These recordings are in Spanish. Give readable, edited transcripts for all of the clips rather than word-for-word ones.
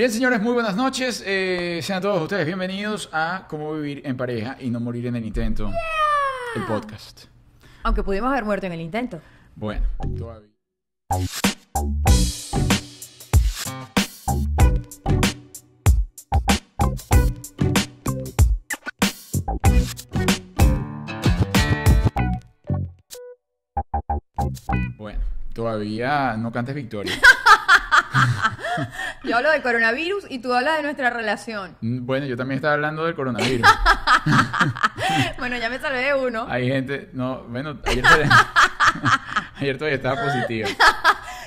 Bien, señores, muy buenas noches. Sean todos ustedes bienvenidos a Cómo vivir en pareja y no morir en el intento. Yeah. El podcast. Aunque pudimos haber muerto en el intento. Bueno, todavía. Bueno, todavía no cantes victoria. Yo hablo del coronavirus y tú hablas de nuestra relación. Bueno, yo también estaba hablando del coronavirus. Bueno, ya me salvé de uno. Hay gente... No, bueno, ayer todavía estaba positiva.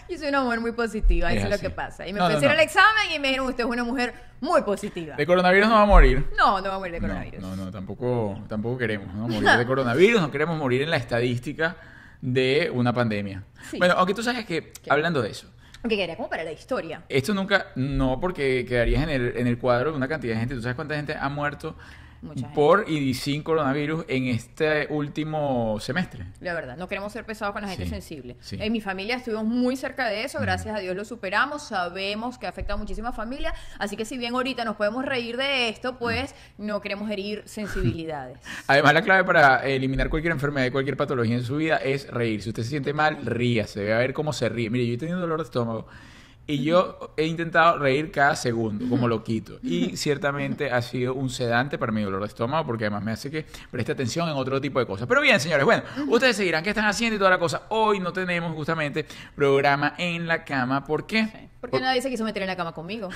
Yo soy una mujer muy positiva, eso es lo que pasa. Y me ofrecieron el examen y me dijeron, usted es una mujer muy positiva. De coronavirus no va a morir. No, no va a morir de coronavirus. No, no, tampoco queremos, ¿no? Morir de coronavirus, no queremos morir en la estadística de una pandemia. Sí. Bueno, aunque tú sabes que, hablando de eso... Aunque quedaría como para la historia. Esto nunca... No, porque quedarías en el cuadro de una cantidad de gente. ¿Tú sabes cuánta gente ha muerto por y sin coronavirus en este último semestre? La verdad, no queremos ser pesados con la gente sensible. Sí. En mi familia estuvimos muy cerca de eso, gracias a Dios lo superamos, sabemos que afecta a muchísimas familias, así que si bien ahorita nos podemos reír de esto, pues no queremos herir sensibilidades. Además, la clave para eliminar cualquier enfermedad, cualquier patología en su vida es reír. Si usted se siente mal, ríase, ve a ver cómo se ríe. Mire, yo he tenido dolor de estómago y yo he intentado reír cada segundo, como loquito. Y ciertamente ha sido un sedante para mi dolor de estómago, porque además me hace que preste atención en otro tipo de cosas. Pero bien, señores, bueno, ustedes seguirán qué están haciendo y toda la cosa. Hoy no tenemos justamente programa en la cama. ¿Por qué? Sí, porque nadie se quiso meter en la cama conmigo.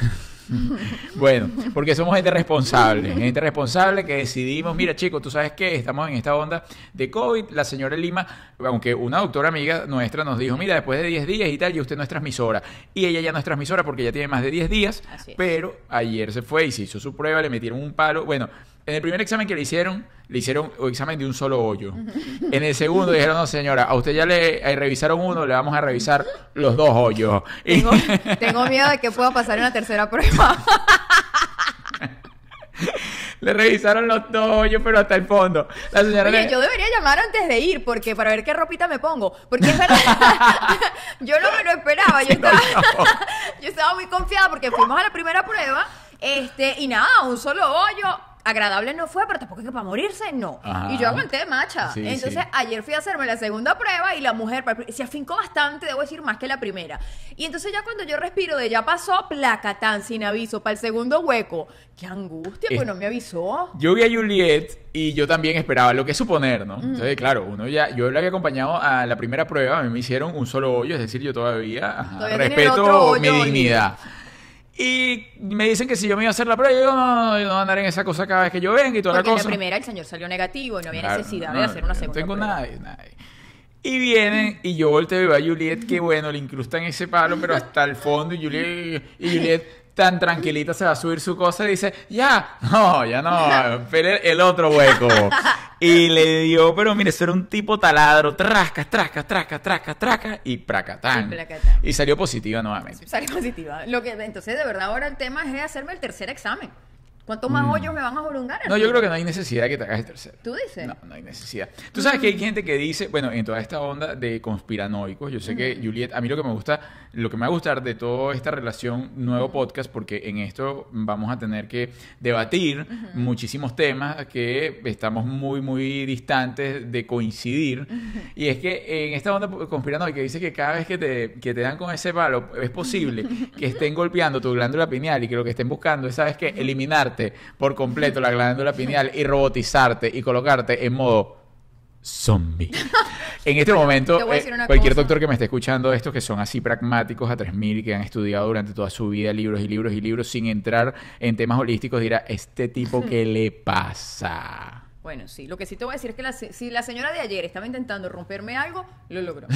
Bueno, porque somos gente responsable que decidimos, mira chicos, tú sabes qué, estamos en esta onda de COVID. La señora Lima, aunque una doctora amiga nuestra nos dijo, mira, después de 10 días y tal, y usted no es transmisora. Y ella ya no es transmisora porque ya tiene más de 10 días, pero ayer se fue y se hizo su prueba, le metieron un palo. Bueno, en el primer examen que le hicieron un examen de un solo hoyo. En el segundo dijeron, no señora, a usted ya le revisaron uno, le vamos a revisar los dos hoyos. Tengo miedo de que pueda pasar una tercera prueba. Le revisaron los dos hoyos, pero hasta el fondo. La señora... Oye, yo debería llamar antes de ir, porque para ver qué ropita me pongo. Porque es verdad, yo no me lo esperaba. Yo estaba muy confiada porque fuimos a la primera prueba. Y nada, un solo hoyo. Agradable no fue, pero tampoco es que para morirse, no. Ajá. Y yo aguanté, macha. Sí, entonces, ayer fui a hacerme la segunda prueba y la mujer se afincó bastante, debo decir, más que la primera. Y entonces ya cuando yo respiro de ya pasó, placa tan sin aviso para el segundo hueco. ¡Qué angustia! Pues no me avisó. Yo vi a Juliet y yo también esperaba lo que es suponer, ¿no? Entonces, claro, yo le había acompañado a la primera prueba, a mí me hicieron un solo hoyo, es decir, yo todavía respeto mi dignidad. Y me dicen que si yo me iba a hacer la prueba, yo digo, no, yo no voy a andar en esa cosa cada vez que yo venga y toda la cosa. Porque en la primera el señor salió negativo y no había necesidad de hacer una segunda prueba. No tengo nada. Y vienen, y yo volteo y veo a Juliet, que bueno, le incrustan ese palo, pero hasta el fondo. Y Juliet tan tranquilita se va a subir su cosa y dice, ya no, espere el otro hueco. Y le dio, pero mire, eso era un tipo taladro, trascas, y pracatán. Y salió positiva nuevamente. Salió positiva. Entonces, de verdad, ahora el tema es de hacerme el tercer examen. ¿Cuántos más hoyos me van a jorungar? No, yo creo que no hay necesidad que te hagas el tercero. ¿Tú dices? No, no hay necesidad. Tú sabes que hay gente que dice, bueno, en toda esta onda de conspiranoicos, yo sé que Juliet, a mí lo que me gusta, lo que me va a gustar de toda esta relación, nuevo podcast, porque en esto vamos a tener que debatir muchísimos temas que estamos muy, muy distantes de coincidir. Y es que en esta onda conspiranoica dice que cada vez que te dan con ese palo, es posible que estén golpeando tu glándula pineal y que lo que estén buscando es, ¿sabes qué? Eliminarte por completo la glándula pineal y robotizarte y colocarte en modo zombie. En este momento, cualquier doctor que me esté escuchando, estos que son así pragmáticos a 3000 y que han estudiado durante toda su vida libros y libros y libros sin entrar en temas holísticos, dirá, ¿este tipo qué le pasa? Bueno, sí. Lo que sí te voy a decir es que si la señora de ayer estaba intentando romperme algo, lo logró.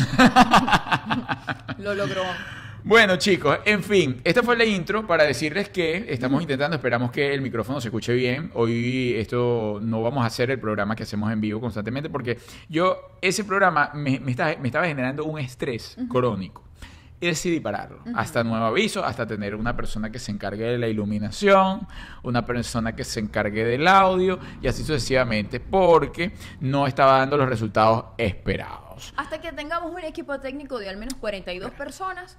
Lo logró. Bueno, chicos, en fin, esta fue la intro para decirles que estamos intentando, esperamos que el micrófono se escuche bien. Hoy esto no vamos a hacer el programa que hacemos en vivo constantemente porque ese programa me estaba generando un estrés crónico. Y decidí pararlo. Hasta nuevo aviso, hasta tener una persona que se encargue de la iluminación, una persona que se encargue del audio y así sucesivamente, porque no estaba dando los resultados esperados. Hasta que tengamos un equipo técnico de al menos 42 personas.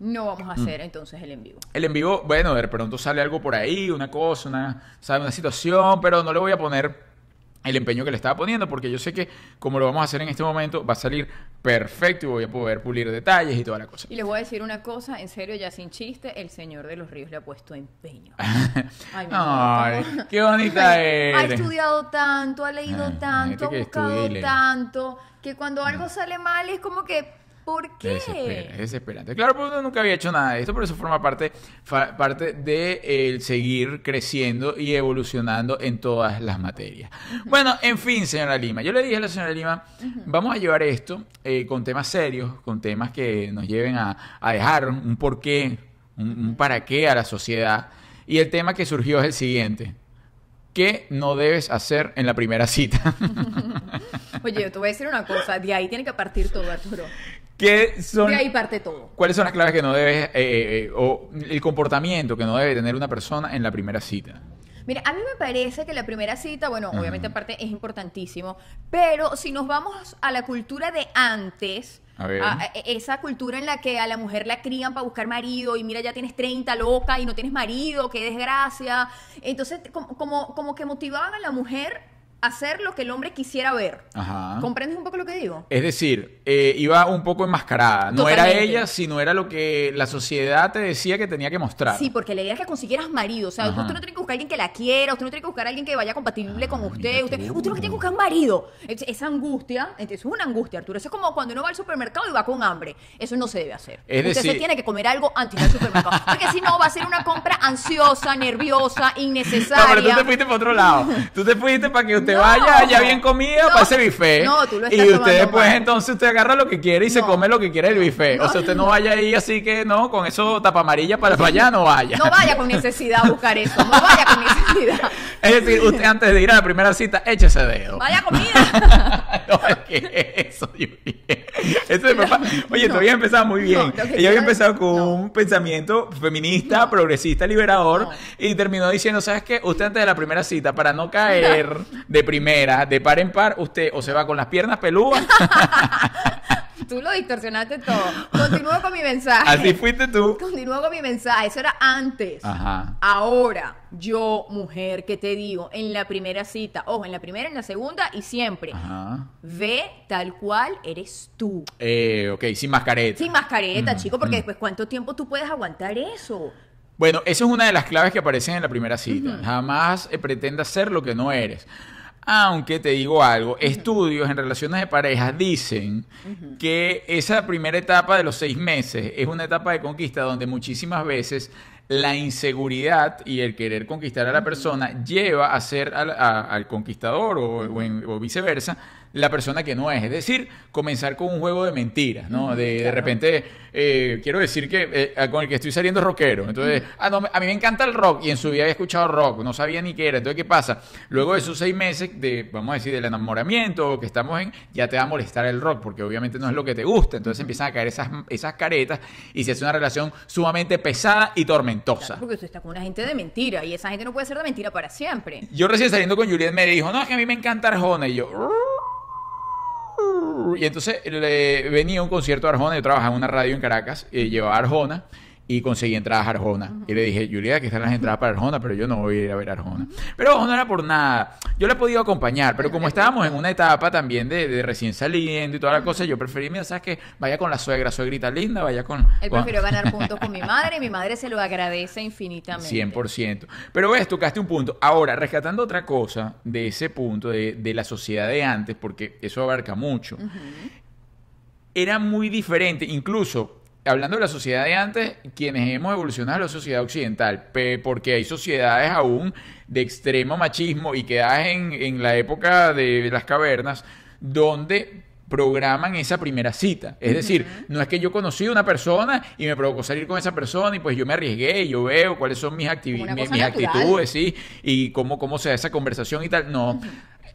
no vamos a hacer entonces el en vivo. El en vivo, bueno, de pronto sale algo por ahí, una cosa, una situación, pero no le voy a poner el empeño que le estaba poniendo, porque yo sé que como lo vamos a hacer en este momento, va a salir perfecto y voy a poder pulir detalles y toda la cosa. Y les voy a decir una cosa, en serio, ya sin chiste, el señor de los ríos le ha puesto empeño. Ay, ay, qué bonita eres. Ha estudiado tanto, ha leído tanto, ha buscado tanto, que cuando algo sale mal es como que... ¿Por qué? Es desesperante. Claro, porque uno nunca había hecho nada de esto, pero eso forma parte de seguir creciendo y evolucionando en todas las materias. Bueno, en fin, señora Lima. Yo le dije a la señora Lima, vamos a llevar esto con temas serios, con temas que nos lleven a dejar un porqué, un para qué a la sociedad. Y el tema que surgió es el siguiente. ¿Qué no debes hacer en la primera cita? Oye, yo te voy a decir una cosa. De ahí tiene que partir todo, Arturo. De ahí parte todo. ¿Cuáles son las claves que no debes, o el comportamiento que no debe tener una persona en la primera cita? Mira, a mí me parece que la primera cita, bueno, obviamente aparte es importantísimo, pero si nos vamos a la cultura de antes, a esa cultura en la que a la mujer la crían para buscar marido y mira, ya tienes 30, loca, y no tienes marido, qué desgracia. Entonces, como que motivaban a la mujer hacer lo que el hombre quisiera ver. Ajá. ¿Comprendes un poco lo que digo? Es decir, iba un poco enmascarada. No era ella, sino era lo que la sociedad te decía que tenía que mostrar. Sí, porque la idea es que consiguieras marido. O sea, usted no tiene que buscar a alguien que la quiera, usted no tiene que buscar a alguien que vaya compatible con usted. Usted no tiene que buscar un marido. Esa angustia, entonces, es una angustia, Arturo. Eso es como cuando uno va al supermercado y va con hambre. Eso no se debe hacer. Es decir, usted se tiene que comer algo antes del supermercado. Porque si no, va a ser una compra ansiosa, nerviosa, innecesaria. No, pero tú te fuiste para otro lado. Tú te fuiste para que usted vaya ya bien comida para ese buffet. No, tú lo estás y usted después entonces usted agarra lo que quiere y se come lo que quiere el buffet. O sea, usted no vaya ahí así que no, con eso tapa amarilla para allá no vaya. No vaya con necesidad a buscar eso. No vaya con necesidad. Es decir, usted antes de ir a la primera cita, échese dedo. Vaya comida. No, es que eso, Juliet. Oye, tú había empezado muy bien. Ella había empezado con un pensamiento feminista, progresista, liberador, y terminó diciendo, ¿sabes qué? Usted antes de la primera cita, para no caer de primera, de par en par, usted o se va con las piernas peludas. Tú lo distorsionaste todo. Continúo con mi mensaje. Así fuiste tú. Continúo con mi mensaje. Eso era antes. Ajá. Ahora, yo, mujer, ¿qué te digo? En la primera cita, ojo, en la primera, en la segunda y siempre. Ajá. Ve tal cual eres tú. Ok, sin mascareta. Sin mascareta, chico, porque después, ¿cuánto tiempo tú puedes aguantar eso? Bueno, eso es una de las claves que aparecen en la primera cita. Jamás pretendas ser lo que no eres. Aunque te digo algo, estudios en relaciones de parejas dicen que esa primera etapa de los 6 meses es una etapa de conquista donde muchísimas veces la inseguridad y el querer conquistar a la persona lleva a ser al conquistador o viceversa la persona que no es. Es decir, comenzar con un juego de mentiras, ¿no? De repente, quiero decir que con el que estoy saliendo es rockero. Entonces, no, a mí me encanta el rock y en su vida había escuchado rock, no sabía ni qué era. Entonces, ¿qué pasa? Luego de esos 6 meses de, vamos a decir, del enamoramiento que estamos en, ya te va a molestar el rock porque obviamente no es lo que te gusta. Entonces empiezan a caer esas caretas y se hace una relación sumamente pesada y tormentosa. Claro, porque usted está con una gente de mentira y esa gente no puede ser de mentira para siempre. Yo recién saliendo con Juliet me dijo, no, es que a mí me encanta Arjona. Y yo... Y entonces venía un concierto de Arjona. Yo trabajaba en una radio en Caracas, llevaba a Arjona y conseguí entradas a Arjona. Y le dije, Juliet, aquí están las entradas para Arjona, pero yo no voy a ir a ver a Arjona. Pero no era por nada. Yo la he podido acompañar, pero como estábamos en una etapa también de recién saliendo y toda la cosa, yo preferí, mira, ¿sabes qué? Vaya con la suegra, suegrita linda, vaya con... Él prefirió ganar puntos con mi madre y mi madre se lo agradece infinitamente. 100%. Pero ves, tocaste un punto. Ahora, rescatando otra cosa de ese punto de la sociedad de antes, porque eso abarca mucho, era muy diferente, incluso... Hablando de la sociedad de antes, quienes hemos evolucionado a la sociedad occidental, porque hay sociedades aún de extremo machismo y quedadas en la época de las cavernas, donde programan esa primera cita. Es decir, no es que yo conocí a una persona y me provocó salir con esa persona y pues yo me arriesgué y yo veo cuáles son mis actitudes, ¿sí? Y cómo se da esa conversación y tal. No.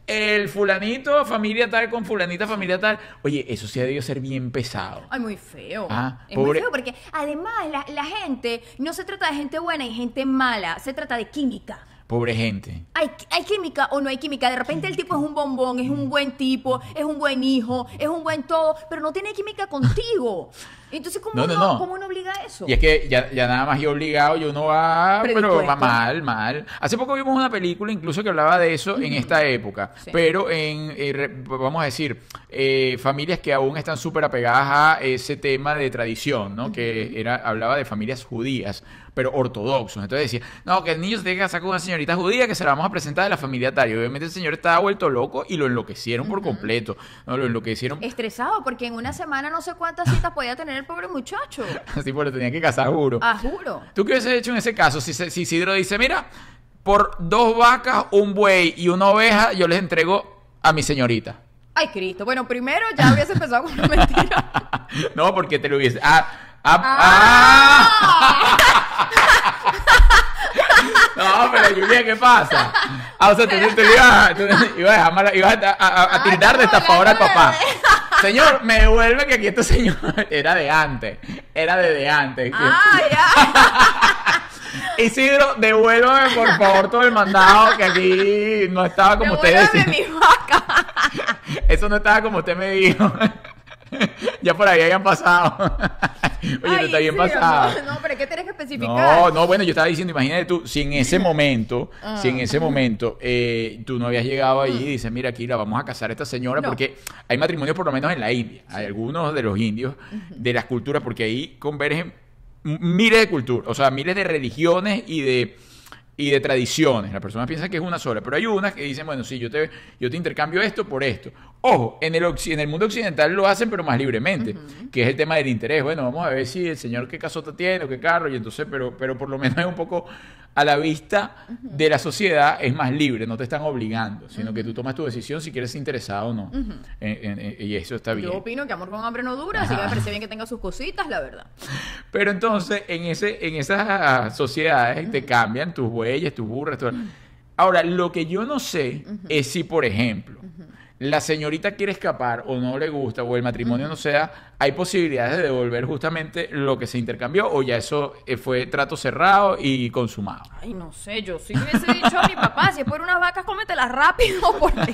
El fulanito, familia tal, con fulanita, familia tal. Oye, eso sí ha debido ser bien pesado. Ay, muy feo. Es muy feo porque además la gente, no se trata de gente buena y gente mala, se trata de química. Pobre gente. ¿Hay química o no hay química? De repente el tipo es un bombón, es un buen tipo, es un buen hijo, es un buen todo, pero no tiene química contigo. Entonces, ¿cómo uno obliga a eso? Y es que ya nada más yo obligado, yo no va, pero va mal. Hace poco vimos una película incluso que hablaba de eso en esta época, sí. Pero en, vamos a decir, familias que aún están súper apegadas a ese tema de tradición, ¿no? Que hablaba de familias judías, pero ortodoxos. Entonces decía, no, que el niño se tiene que casar con una señorita judía que se la vamos a presentar de la familia Tario. Obviamente el señor estaba vuelto loco y lo enloquecieron por completo. ¿No? Lo enloquecieron. Estresado, porque en una semana no sé cuántas citas podía tener el pobre muchacho. Sí, pues lo tenía que casar, juro. Ah, juro. ¿Tú qué hubieses hecho en ese caso? Si Isidro dice, mira, por 2 vacas, un buey y una oveja, yo les entrego a mi señorita. Ay, Cristo. Bueno, primero ya hubiese empezado con una mentira. No, porque te lo hubiese... No, pero Juliet, ¿qué pasa? O sea, tú ibas a tildar de estafador al papá. Señor, me devuelve que aquí este señor era de antes. Ah, ya. Isidro, devuélvame por favor todo el mandado que aquí no estaba como usted decía. Eso no estaba como usted me dijo. Ya por ahí habían pasado. Oye, no está bien pasado. No, pero ¿qué tienes que especificar? No, bueno, yo estaba diciendo, imagínate tú, si en ese momento tú no habías llegado ahí y dices, mira, aquí la vamos a casar a esta señora, no. Porque hay matrimonios por lo menos en la India, hay algunos de los indios, de las culturas, porque ahí convergen miles de culturas, o sea, miles de religiones y de tradiciones. La persona piensa que es una sola, pero hay unas que dicen, bueno, sí, yo te intercambio esto por esto. Ojo, en el mundo occidental lo hacen, pero más libremente, que es el tema del interés. Bueno, vamos a ver si el señor qué casota tiene o qué carro, y entonces, pero por lo menos es un poco a la vista de la sociedad, es más libre, no te están obligando, sino que tú tomas tu decisión si quieres ser interesado o no. Y eso está bien. Yo opino que amor con hambre no dura, así que me parece bien que tenga sus cositas, la verdad. Pero entonces, en esas sociedades te cambian tus buenos tus burras, todo. Ahora, lo que yo no sé es si, por ejemplo, la señorita quiere escapar o no le gusta, o el matrimonio no se da, hay posibilidades de devolver justamente lo que se intercambió, o ya eso fue trato cerrado y consumado. Ay, no sé, yo sí hubiese dicho a mi papá, si es por unas vacas, cómetelas rápido, porque...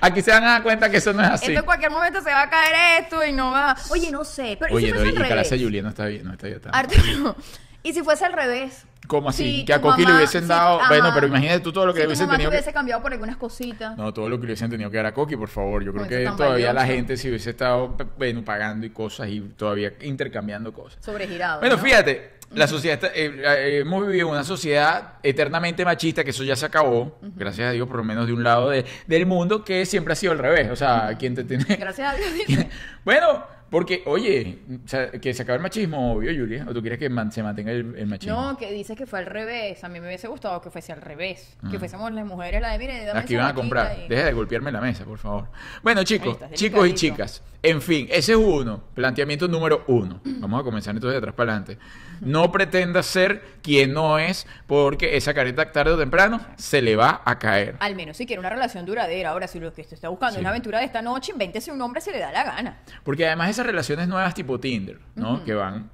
Aquí se van a dar cuenta que eso no es así. Esto en cualquier momento se va a caer esto y no va... Oye, no sé, pero... Oye, no, y Calacia Juliet no está bien, no está bien. Arturo, ¿y si fuese al revés? ¿Cómo así? Sí, que a Coqui le hubiesen dado... Ajá. Bueno, pero imagínate tú todo lo que le hubiesen tenido... hubiese cambiado por algunas cositas. No, todo lo que le hubiesen tenido que dar a Coqui, por favor. Yo creo que todavía la gente si hubiese estado, bueno, pagando y cosas y todavía intercambiando cosas. Sobregirado. Bueno, ¿no? Fíjate, la sociedad hemos vivido una sociedad eternamente machista, que eso ya se acabó, gracias a Dios, por lo menos de un lado del mundo, que siempre ha sido al revés. O sea, ¿quién te tiene...? Gracias a Dios. Dice. Bueno... Porque, oye, que se acaba el machismo, obvio, Julia. ¿O tú quieres que se mantenga el machismo? No, que dices que fue al revés. A mí me hubiese gustado que fuese al revés. Que fuésemos las mujeres, la de, mire, dame las que iban a comprar. Y... Deja de golpearme la mesa, por favor. Bueno, chicos y chicas. En fin, ese es uno. Planteamiento número 1. Vamos a comenzar entonces de atrás para adelante. No pretendas ser quien no es, porque esa careta tarde o temprano se le va a caer. Al menos si quiere una relación duradera. Ahora, si lo que usted está buscando es una aventura de esta noche, invéntese un hombre si le da la gana. Porque además esas relaciones nuevas tipo Tinder, ¿no? Que van...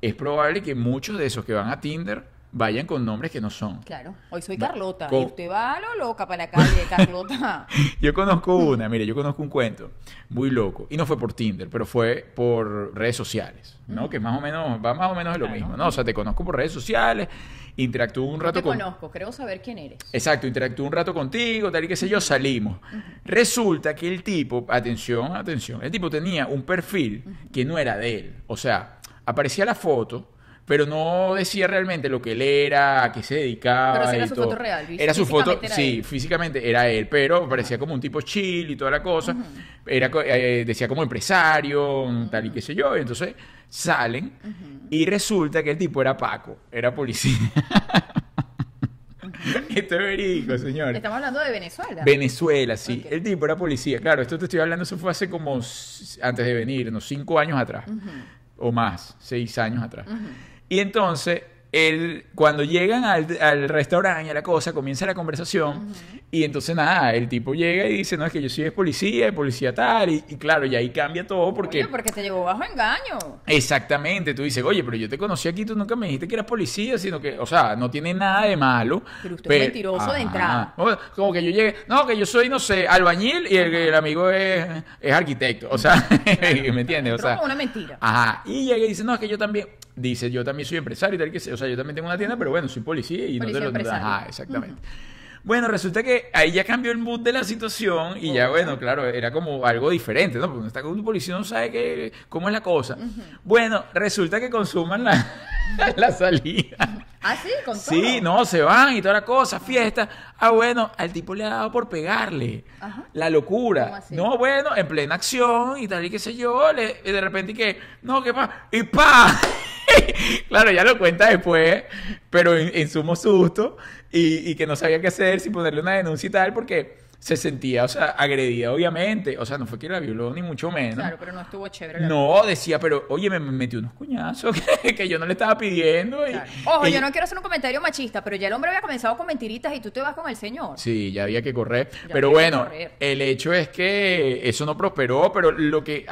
Es probable que muchos de esos que van a Tinder vayan con nombres que no son. Claro. Hoy soy Carlota. Y usted va a lo loca para la calle, Carlota. Yo conozco una, mire, yo conozco un cuento muy loco. Y no fue por Tinder, pero fue por redes sociales, ¿no? Que más o menos, va más o menos de lo mismo, ¿no? O sea, te conozco por redes sociales, interactúo un rato contigo. Te conozco, creo saber quién eres. Exacto, interactúo un rato contigo, tal y qué sé yo, salimos. Resulta que el tipo, atención, el tipo tenía un perfil que no era de él. O sea, aparecía la foto, pero no decía realmente lo que él era, a qué se dedicaba. Pero si era su foto real, ¿viste? Era su foto, sí, físicamente era él, pero parecía como un tipo chill y toda la cosa. Era, decía como empresario, tal y qué sé yo. Y entonces salen y resulta que el tipo era Paco, era policía. Esto es verídico, señor. Estamos hablando de Venezuela. Venezuela, sí. Okay. El tipo era policía. Claro, esto te estoy hablando, eso fue hace como, antes de venir, unos 5 años atrás. O más, 6 años atrás. Y entonces él, cuando llegan al restaurante, a la cosa, comienza la conversación. Uh-huh. Y entonces, nada, el tipo llega y dice, no, es que yo soy policía tal. Y claro, y ahí cambia todo porque... Oye, porque te llevó bajo engaño. Exactamente. Tú dices, oye, pero yo te conocí aquí, tú nunca me dijiste que eras policía, sino que, o sea, no tiene nada de malo. Pero usted es mentiroso de entrada. Como que yo llegué, no, que yo soy, no sé, albañil y el amigo es arquitecto. O sea, claro. ¿Me entiendes? O sea, una mentira. Ajá. Y llega y dice, no, es que yo también... Dice, yo también soy empresario y tal, que sea. O sea, yo también tengo una tienda, pero bueno, soy policía y policía no te lo... Ajá, exactamente. Uh-huh. Bueno, resulta que ahí ya cambió el mood de la situación y ya, bueno, claro, era como algo diferente, ¿no? Porque uno está con un policía, no sabe que, cómo es la cosa. Uh-huh. Bueno, resulta que consuman la salida. ¿Ah, sí? ¿Con todo? Sí, no, se van y toda la cosa, fiesta. Ah, bueno, al tipo le ha dado por pegarle. Ajá. La locura. No, bueno, en plena acción y tal y qué sé yo, de repente que, no, qué pa, y pa. Claro, ya lo cuenta después, pero en sumo susto y que no sabía qué hacer, si ponerle una denuncia y tal, porque se sentía, o sea, agredida, obviamente. O sea, no fue que la violó, ni mucho menos. Claro, pero no estuvo chévere. No, decía, pero oye, me metió unos cuñazos que yo no le estaba pidiendo. Claro. Ojo, yo no quiero hacer un comentario machista, pero ya el hombre había comenzado con mentiritas y tú te vas con el señor. Sí, ya había que correr. Pero bueno, el hecho es que eso no prosperó, pero lo que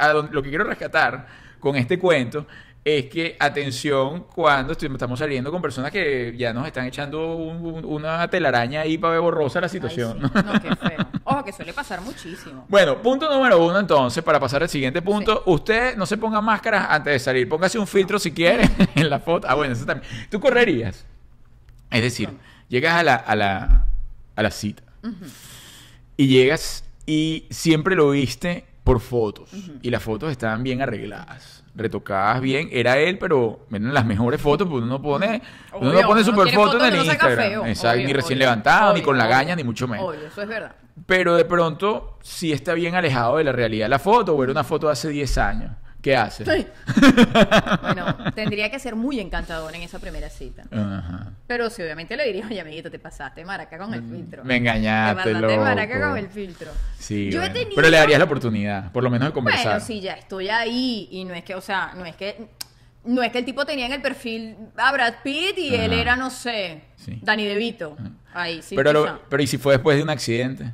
quiero rescatar con este cuento es que, atención, cuando estamos saliendo con personas que ya nos están echando una telaraña ahí para ver borrosa la situación. Ay, sí. No, qué feo. Ojo, que suele pasar muchísimo. Bueno, punto número 1, entonces, para pasar al siguiente punto. Sí. Usted no se ponga máscaras antes de salir. Póngase un filtro si quiere en la foto. Ah, bueno, eso también. Tú correrías. Es decir, llegas a la cita. Uh-huh. Y llegas y siempre lo viste por fotos. Uh-huh. Y las fotos estaban bien arregladas, retocadas bien, era él, pero miren, las mejores fotos, pues uno no pone super fotos en el Instagram, exacto, ni recién levantado, ni con la gaña, ni mucho menos. Obvio, eso es verdad. Pero de pronto sí está bien alejado de la realidad la foto, o era una foto de hace 10 años. ¿Qué hace? Sí. Bueno, tendría que ser muy encantador en esa primera cita. Ajá. Pero sí, obviamente le diría, oye, amiguito, te pasaste maraca con el filtro. Me engañaste, te pasaste maraca con el filtro. Sí, yo bueno, he tenido... Pero le darías la oportunidad, por lo menos de conversar. Bueno, sí, ya estoy ahí y no es que, o sea, no es que el tipo tenía en el perfil a Brad Pitt y ajá, él era, no sé, sí, Danny DeVito. Ajá. Ahí sí. Pero ¿y si fue después de un accidente?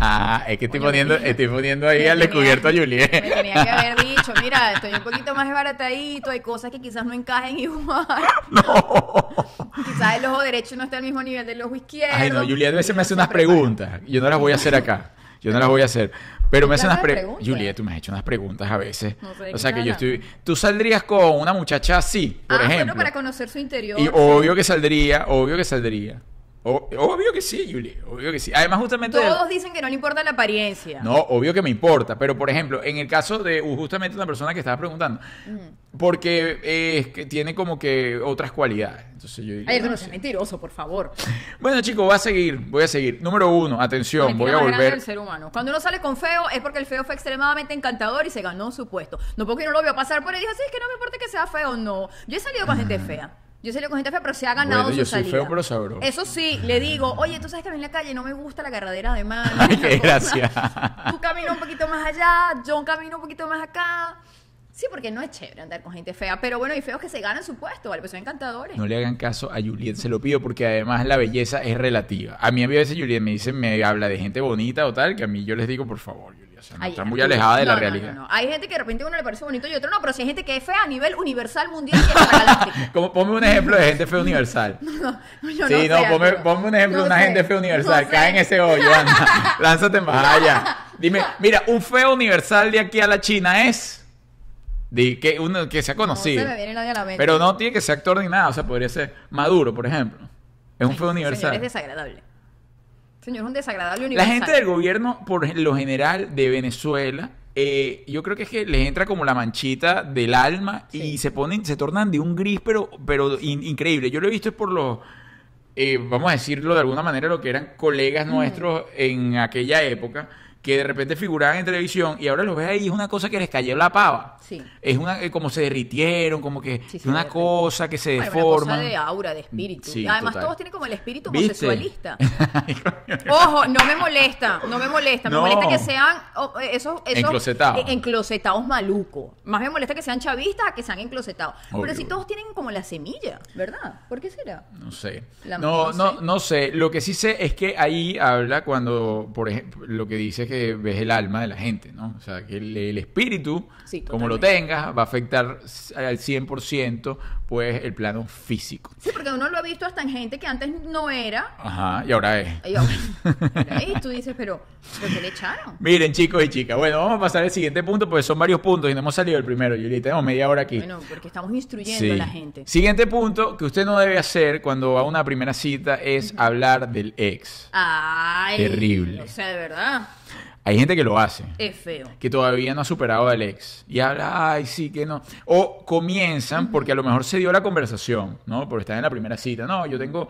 Ah, es que estoy poniendo ahí al descubierto a Juliet. Me tenía que haber dicho, mira, estoy un poquito más baratadito, hay cosas que quizás no encajen igual. No. Quizás el ojo derecho no está al mismo nivel del ojo izquierdo. Ay, no, Juliet a veces me hace unas preguntas. Yo no las voy a hacer acá. Yo no las voy a hacer. Pero me hacen unas preguntas. Juliet, tú me has hecho unas preguntas a veces. No sé, o sea, que yo estoy... ¿Tú saldrías con una muchacha así, por ejemplo? Bueno, para conocer su interior. Y obvio que saldría, obvio que saldría. Obvio que sí, Juli, obvio que sí. Además, justamente... Todos dicen que no le importa la apariencia. No, obvio que me importa. Pero, por ejemplo, en el caso de justamente una persona que estaba preguntando, porque es que tiene como que otras cualidades. Entonces yo digo... Ay, no seas mentiroso, por favor. Bueno, chicos, voy a seguir. Número 1, atención, voy a volver... El ser humano. Cuando uno sale con feo, es porque el feo fue extremadamente encantador y se ganó su puesto. No porque uno lo vio pasar por él y dijo, sí, es que no me importa que sea feo. No, yo he salido con gente fea. Yo salí con gente fea, pero se ha ganado bueno, su salida. Yo soy feo, pero sabroso. Eso sí, le digo, oye, tú sabes que a mí en la calle no me gusta la agarradera de mano. Ay, qué gracia. Tú camina un poquito más allá, yo camino un poquito más acá. Sí, porque no es chévere andar con gente fea. Pero bueno, hay feos que se ganan su puesto, ¿vale? Pues son encantadores. No le hagan caso a Juliet, se lo pido, porque además la belleza es relativa. A mí a veces Juliet me habla de gente bonita o tal, que a mí yo les digo, por favor, Juliet, o sea, no, está muy alejada de la realidad. No. Hay gente que de repente a uno le parece bonito y otro no, pero si hay gente que es fea a nivel universal, mundial y galáctico. Como, ponme un ejemplo de gente fea universal. Ponme un ejemplo de una gente fea universal. No sé. Cae en ese hoyo, anda. Lánzate más allá. Dime, mira, un feo universal de aquí a la China es... Que sea conocido. No se me viene nadie a la mente. Pero no tiene que ser actor ni nada. O sea, podría ser Maduro, por ejemplo. Es un feo universal. Señor, es desagradable. Señor, es un desagradable universal. La gente del gobierno, por lo general, de Venezuela, yo creo que es que les entra como la manchita del alma, sí, y se tornan de un gris, pero increíble. Yo lo he visto por los... vamos a decirlo de alguna manera, lo que eran colegas nuestros en aquella época, que de repente figuraban en televisión y ahora los ves ahí, es una cosa que les cayó la pava. Sí. Es una, como se derritieron, como que sí, es una cosa que se deforma. Una cosa de aura, de espíritu. Sí, además, total. Todos tienen como el espíritu homosexualista. Ojo, no me molesta, no me molesta. Me molesta que sean esos enclosetados malucos. Más me molesta que sean chavistas a que sean enclosetados. Obvio. Pero si todos tienen como la semilla, ¿verdad? ¿Por qué será? No sé. No sé. Lo que sí sé es que ahí habla cuando, por ejemplo, lo que dice es que ves el alma de la gente, ¿no? O sea, que el espíritu, sí, como lo tengas, va a afectar al 100% pues el plano físico. Sí, porque uno lo ha visto hasta en gente que antes no era. Ajá, y ahora es. Y ahora es, tú dices, pero ¿qué le echaron? Miren, chicos y chicas, bueno, vamos a pasar al siguiente punto, porque son varios puntos y no hemos salido del primero, Julieta, tenemos media hora aquí. Bueno, porque estamos instruyendo a la gente. Siguiente punto que usted no debe hacer cuando va a una primera cita es hablar del ex. Ay, terrible. O sea, de verdad. Hay gente que lo hace. Es feo. Que todavía no ha superado al ex. Y habla, ay, sí, que no. O comienzan, porque a lo mejor se dio la conversación, ¿no? Por estar en la primera cita. No, yo tengo...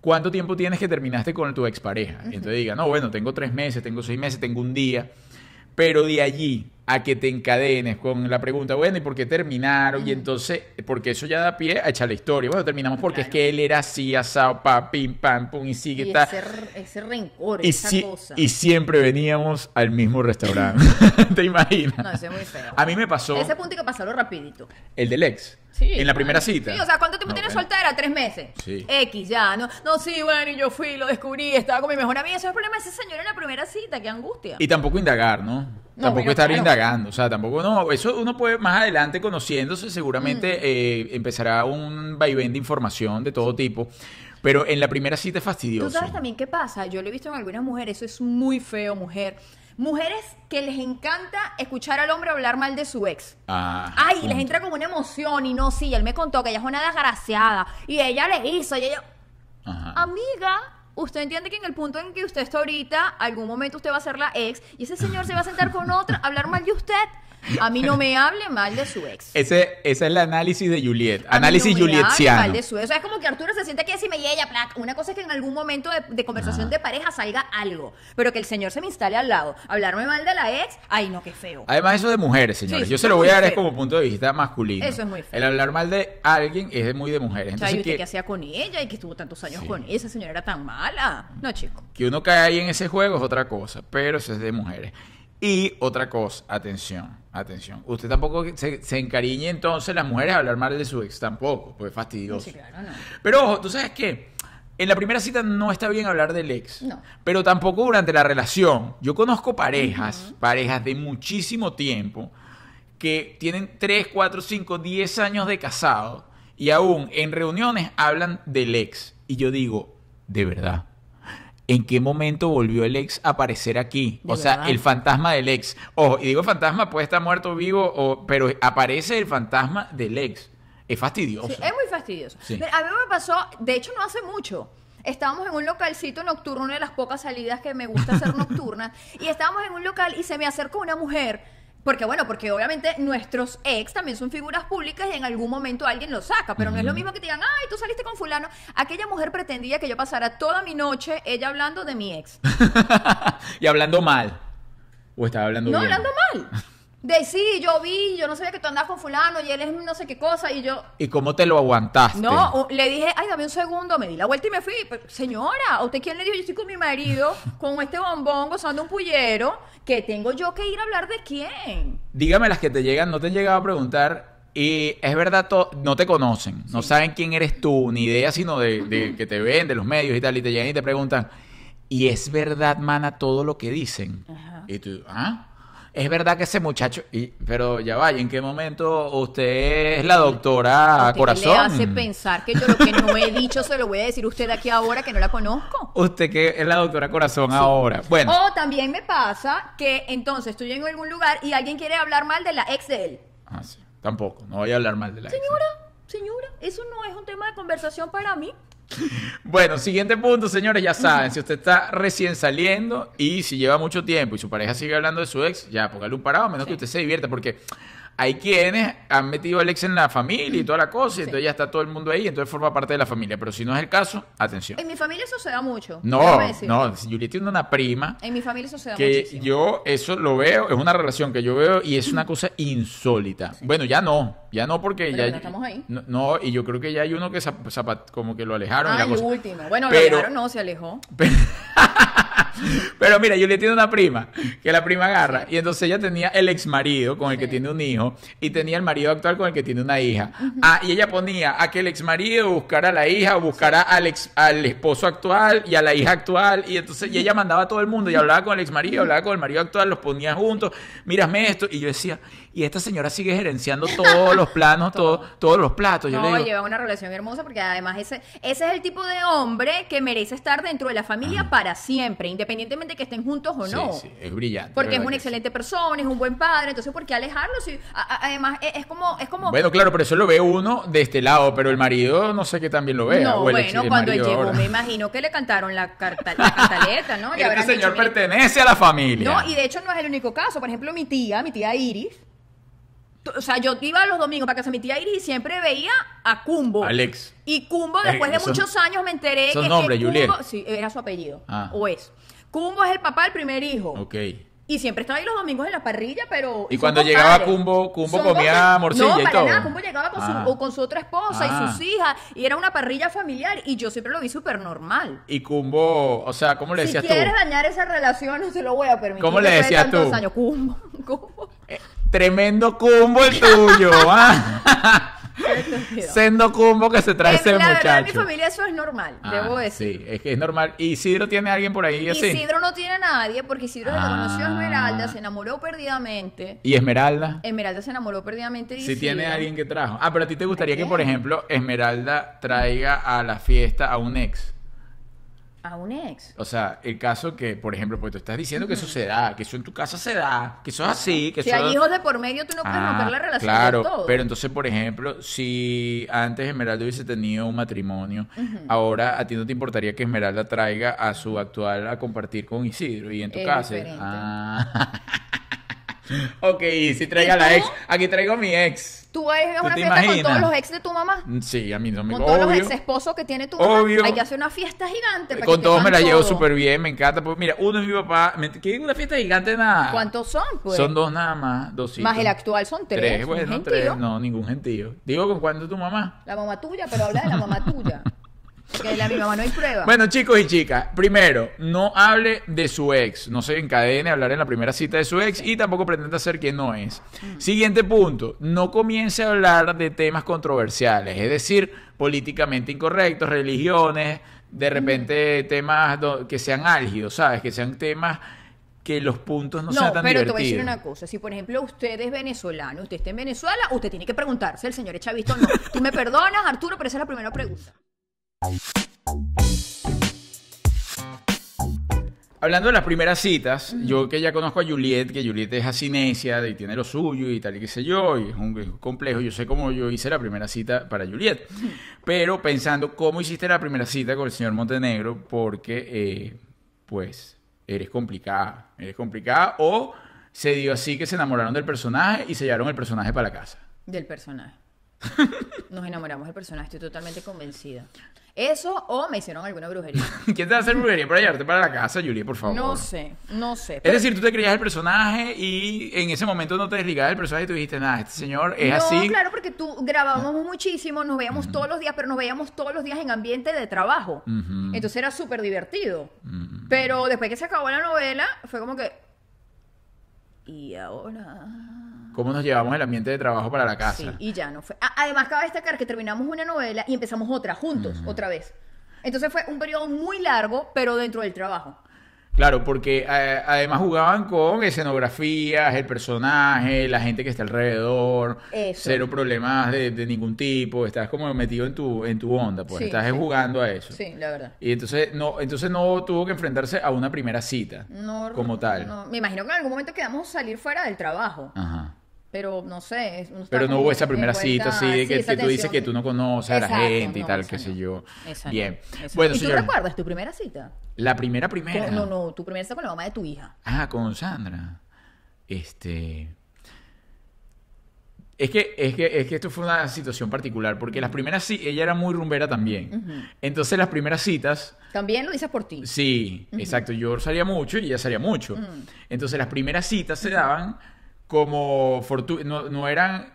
¿Cuánto tiempo tienes que terminaste con tu expareja? Y entonces diga, no, bueno, tengo 3 meses, tengo 6 meses, tengo un día. Pero de allí a que te encadenes con la pregunta, bueno, ¿y por qué terminaron? Y entonces, porque eso ya da pie a echar la historia. Bueno, terminamos porque es que él era así, asado, pa, pim, pam, pum, y sigue y tal. Ese rencor, esa cosa. Y siempre veníamos al mismo restaurante. ¿Te imaginas? No, eso es muy feo. A mí me pasó... Ese punto hay que pasarlo rapidito. El del ex. Sí, en la primera cita. Sí, o sea, ¿cuánto tiempo tienes soltera? 3 meses. Sí. X, ya, ¿no? No, sí, bueno, y yo fui, lo descubrí, estaba con mi mejor amiga. Eso es el problema de ese señor en la primera cita, qué angustia. Y tampoco indagar, ¿no? Tampoco estar indagando, o sea, tampoco, no, eso uno puede más adelante conociéndose, seguramente empezará un vaivén de información de todo tipo, pero en la primera cita es fastidioso. Tú sabes también qué pasa, yo lo he visto en algunas mujeres, eso es muy feo, mujeres que les encanta escuchar al hombre hablar mal de su ex. Ah, ay, les entra como una emoción y no, sí, él me contó que ella es una desgraciada y ella le hizo, y ella... Ajá. Amiga... Usted entiende que en el punto en que usted está ahorita, algún momento usted va a ser la ex y ese señor se va a sentar con otra a hablar mal de usted. A mí no me hable mal de su ex. Ese es el análisis de Juliet. Análisis julietciano. Mal de su ex. O sea, es como que Arturo se siente aquí y decime, y ella, placa. Una cosa es que en algún momento de conversación de pareja salga algo, pero que el señor se me instale al lado. Hablarme mal de la ex, ay, no, qué feo. Además, eso de mujeres, señores. Sí, yo se lo voy a dar como punto de vista masculino. Eso es muy feo. El hablar mal de alguien es muy de mujeres. Entonces, ¿y usted qué hacía con ella y que estuvo tantos años con ella? Esa señora era tan mala. No, chico. Que uno cae ahí en ese juego es otra cosa, pero eso es de mujeres. Y otra cosa, atención. Usted tampoco se encariñe entonces las mujeres a hablar mal de su ex, tampoco, porque es fastidioso. Sí, claro, no. Pero ojo, ¿tú sabes qué? En la primera cita no está bien hablar del ex, no. Pero tampoco durante la relación. Yo conozco parejas, parejas de muchísimo tiempo, que tienen 3, 4, 5, 10 años de casado y aún en reuniones hablan del ex. Y yo digo, de verdad. ¿En qué momento volvió el ex a aparecer aquí? O sea, el fantasma del ex. Ojo, y digo fantasma, puede estar muerto o vivo, pero aparece el fantasma del ex. Es fastidioso. Sí, es muy fastidioso. Sí. A mí me pasó, de hecho no hace mucho, estábamos en un localcito nocturno, una de las pocas salidas que me gusta hacer nocturna, y estábamos en un local y se me acercó una mujer... Porque bueno, porque obviamente nuestros ex también son figuras públicas y en algún momento alguien los saca, pero no es lo mismo que te digan, ay, tú saliste con fulano. Aquella mujer pretendía que yo pasara toda mi noche ella hablando de mi ex. Y hablando mal. O estaba hablando bien. No, hablando mal. De sí, yo vi, yo no sabía que tú andabas con fulano y él es no sé qué cosa y yo... ¿Y cómo te lo aguantaste? No, le dije, ay, dame un segundo, me di la vuelta y me fui. Pero, señora, ¿a usted quién le dijo? Yo estoy con mi marido, con este bombón, gozando un pullero, que tengo yo que ir a hablar de quién. Dígame las que te llegan, no te han llegado a preguntar, y es verdad, no te conocen, no saben quién eres tú, ni idea, sino de que te ven, de los medios y tal, y te llegan y te preguntan, ¿y es verdad, mana, todo lo que dicen? Ajá. Y tú, ¿ah? Es verdad que ese muchacho... pero ya vaya, ¿en qué momento usted es la doctora Corazón? ¿Qué le hace pensar que yo lo que no he dicho se lo voy a decir a usted aquí ahora que no la conozco? Usted que es la doctora Corazón ahora. Bueno. O también me pasa que entonces estoy en algún lugar y alguien quiere hablar mal de la ex de él. Ah, sí. Tampoco. No voy a hablar mal de la ex. Señora, eso no es un tema de conversación para mí. Bueno, siguiente punto, señores, ya saben, si usted está recién saliendo y si lleva mucho tiempo y su pareja sigue hablando de su ex, ya póngale un parado, a menos que usted se divierta, porque Hay quienes han metido al ex en la familia y toda la cosa, y entonces ya está todo el mundo ahí, entonces forma parte de la familia. Pero si no es el caso, atención. En mi familia eso se da mucho. No, no, Juliet tiene una prima. En mi familia eso se da muchísimo. Yo eso lo veo, es una relación que yo veo y es una cosa insólita. Sí. Bueno, ya no porque pero ya... No estamos ahí. No, no, y yo creo que ya hay uno que como que lo alejaron. Ah, el último. Bueno, pero, lo alejaron, no, se alejó. Pero mira, Juliet tiene una prima, que la prima agarra, y entonces ella tenía el ex marido con el que tiene un hijo, y tenía el marido actual con el que tiene una hija. Ah, y ella ponía a que el ex marido buscara a la hija, o buscara al esposo actual y a la hija actual, y entonces y ella mandaba a todo el mundo, y hablaba con el ex marido, hablaba con el marido actual, los ponía juntos, mírame esto, y yo decía, y esta señora sigue gerenciando todos los planos, todos los platos. Yo no, le digo, lleva una relación hermosa, porque además ese es el tipo de hombre que merece estar dentro de la familia para siempre, independientemente de que estén juntos o no. Sí, sí, es brillante. Porque es una excelente persona, es un buen padre, entonces ¿por qué alejarlo? Si, además, es como... Bueno, claro, pero eso lo ve uno de este lado, pero el marido no sé que también lo vea. No, bueno, cuando él llegó, me imagino que le cantaron la cantaleta, ¿no? Este señor dicho, pertenece a la familia. No, y de hecho no es el único caso. Por ejemplo, mi tía Iris, o sea, yo iba los domingos para casa de mi tía Iris y siempre veía a Cumbo. Alex. Y Cumbo, después de muchos años, me enteré que nombre, Juliet. Sí, era su apellido, o es. Cumbo es el papá del primer hijo. Ok. Y siempre estaba ahí los domingos en la parrilla, pero... Y cuando llegaba Cumbo comía morcilla y todo. No, para nada. Cumbo llegaba con su otra esposa y sus hijas. Y era una parrilla familiar. Y yo siempre lo vi súper normal. Y Cumbo, o sea, ¿cómo le decías tú? Si quieres dañar esa relación, no se lo voy a permitir. ¿Cómo le decías tú? Cumbo. Tremendo Cumbo el tuyo, ¿ah? Sendo Cumbo que se trae ese muchacho. La verdad, en mi familia eso es normal, debo decir. Sí, es que es normal. ¿Y Isidro tiene a alguien por ahí así? Isidro no tiene a nadie porque Isidro le conoció a Esmeralda, se enamoró perdidamente. ¿Y Esmeralda? Esmeralda se enamoró perdidamente. Sí, tiene a alguien que trajo. Ah, pero a ti te gustaría que, por ejemplo, Esmeralda traiga a la fiesta a un ex. A un ex. O sea, el caso que, por ejemplo, pues tú estás diciendo que eso se da, que eso en tu casa se da, que eso es así, que si hay hijos de por medio, tú no puedes romper la relación con todo. Pero entonces, por ejemplo, si antes Esmeralda hubiese tenido un matrimonio, ahora a ti no te importaría que Esmeralda traiga a su actual a compartir con Isidro y en tu casa. Ok, si traiga a la ex, aquí traigo a mi ex. ¿Tú vas a una fiesta con todos los ex de tu mamá? Sí, a mí no me gusta. Con todos los ex esposos que tiene tu mamá. Hay que hacer una fiesta gigante. Con todos me la llevo súper bien, me encanta. Porque mira, uno es mi papá. ¿Qué es una fiesta gigante nada? ¿Cuántos son? Pues? Son dos nada más, dos hijos. Más el actual son tres. Tres, bueno, tres. No, ningún gentío. Digo, ¿con cuánto tu mamá? La mamá tuya, pero habla de la mamá tuya. Que de la mi mamá no hay prueba. Bueno, chicos y chicas, primero, no hable de su ex. No se encadene a hablar en la primera cita de su ex y tampoco pretenda ser quien no es. Siguiente punto, no comience a hablar de temas controversiales, es decir, políticamente incorrectos, religiones, de repente temas que sean álgidos, ¿sabes? Que sean temas que los puntos no sean tan divertidos. No, pero te voy a decir una cosa. Si, por ejemplo, usted es venezolano, usted está en Venezuela, usted tiene que preguntarse, el señor Echavisto no. Tú me perdonas, Arturo, pero esa es la primera pregunta. Hablando de las primeras citas, yo que ya conozco a Juliet, que Juliet es así necia y tiene lo suyo y tal y qué sé yo, y es complejo, yo sé cómo yo hice la primera cita para Juliet, pero pensando cómo hiciste la primera cita con el señor Montenegro, porque pues eres complicada o se dio así que se enamoraron del personaje y se llevaron el personaje para la casa. Del personaje. Nos enamoramos del personaje, estoy totalmente convencida. Eso o me hicieron alguna brujería. ¿Quién te va a hacer brujería para llevarte para la casa, Juliet, por favor? No sé. Pero... Es decir, tú te creías el personaje y en ese momento no te desligabas del personaje y tú dijiste, nada, este señor es así. No, claro, porque tú grabábamos muchísimo, nos veíamos todos los días, pero nos veíamos todos los días en ambiente de trabajo. Entonces era súper divertido. Pero después que se acabó la novela, fue como que... Y ahora... ¿Cómo nos llevamos el ambiente de trabajo para la casa? Sí, y ya no fue. Además, cabe destacar que terminamos una novela y empezamos otra juntos, otra vez. Entonces fue un periodo muy largo, pero dentro del trabajo. Claro, porque además jugaban con escenografías, el personaje, la gente que está alrededor. Eso. Cero problemas de ningún tipo. Estás como metido en tu onda, pues. Sí, estás jugando a eso. Sí, la verdad. Y entonces no tuvo que enfrentarse a una primera cita como tal. No. Me imagino que en algún momento quedamos a salir fuera del trabajo. Ajá. Pero no sé. Pero no hubo esa primera cita así de que tú dices que tú no conoces a la gente y tal, qué sé yo. Bien. Bueno, ¿y tú recuerdas tu primera cita? La primera. No, tu primera cita con la mamá de tu hija. Ah, con Sandra. Es que esto fue una situación particular, porque las primeras citas, ella era muy rumbera también. Entonces las primeras citas... También lo hice por ti. Sí, exacto. Yo salía mucho y ella salía mucho. Entonces las primeras citas se daban como no eran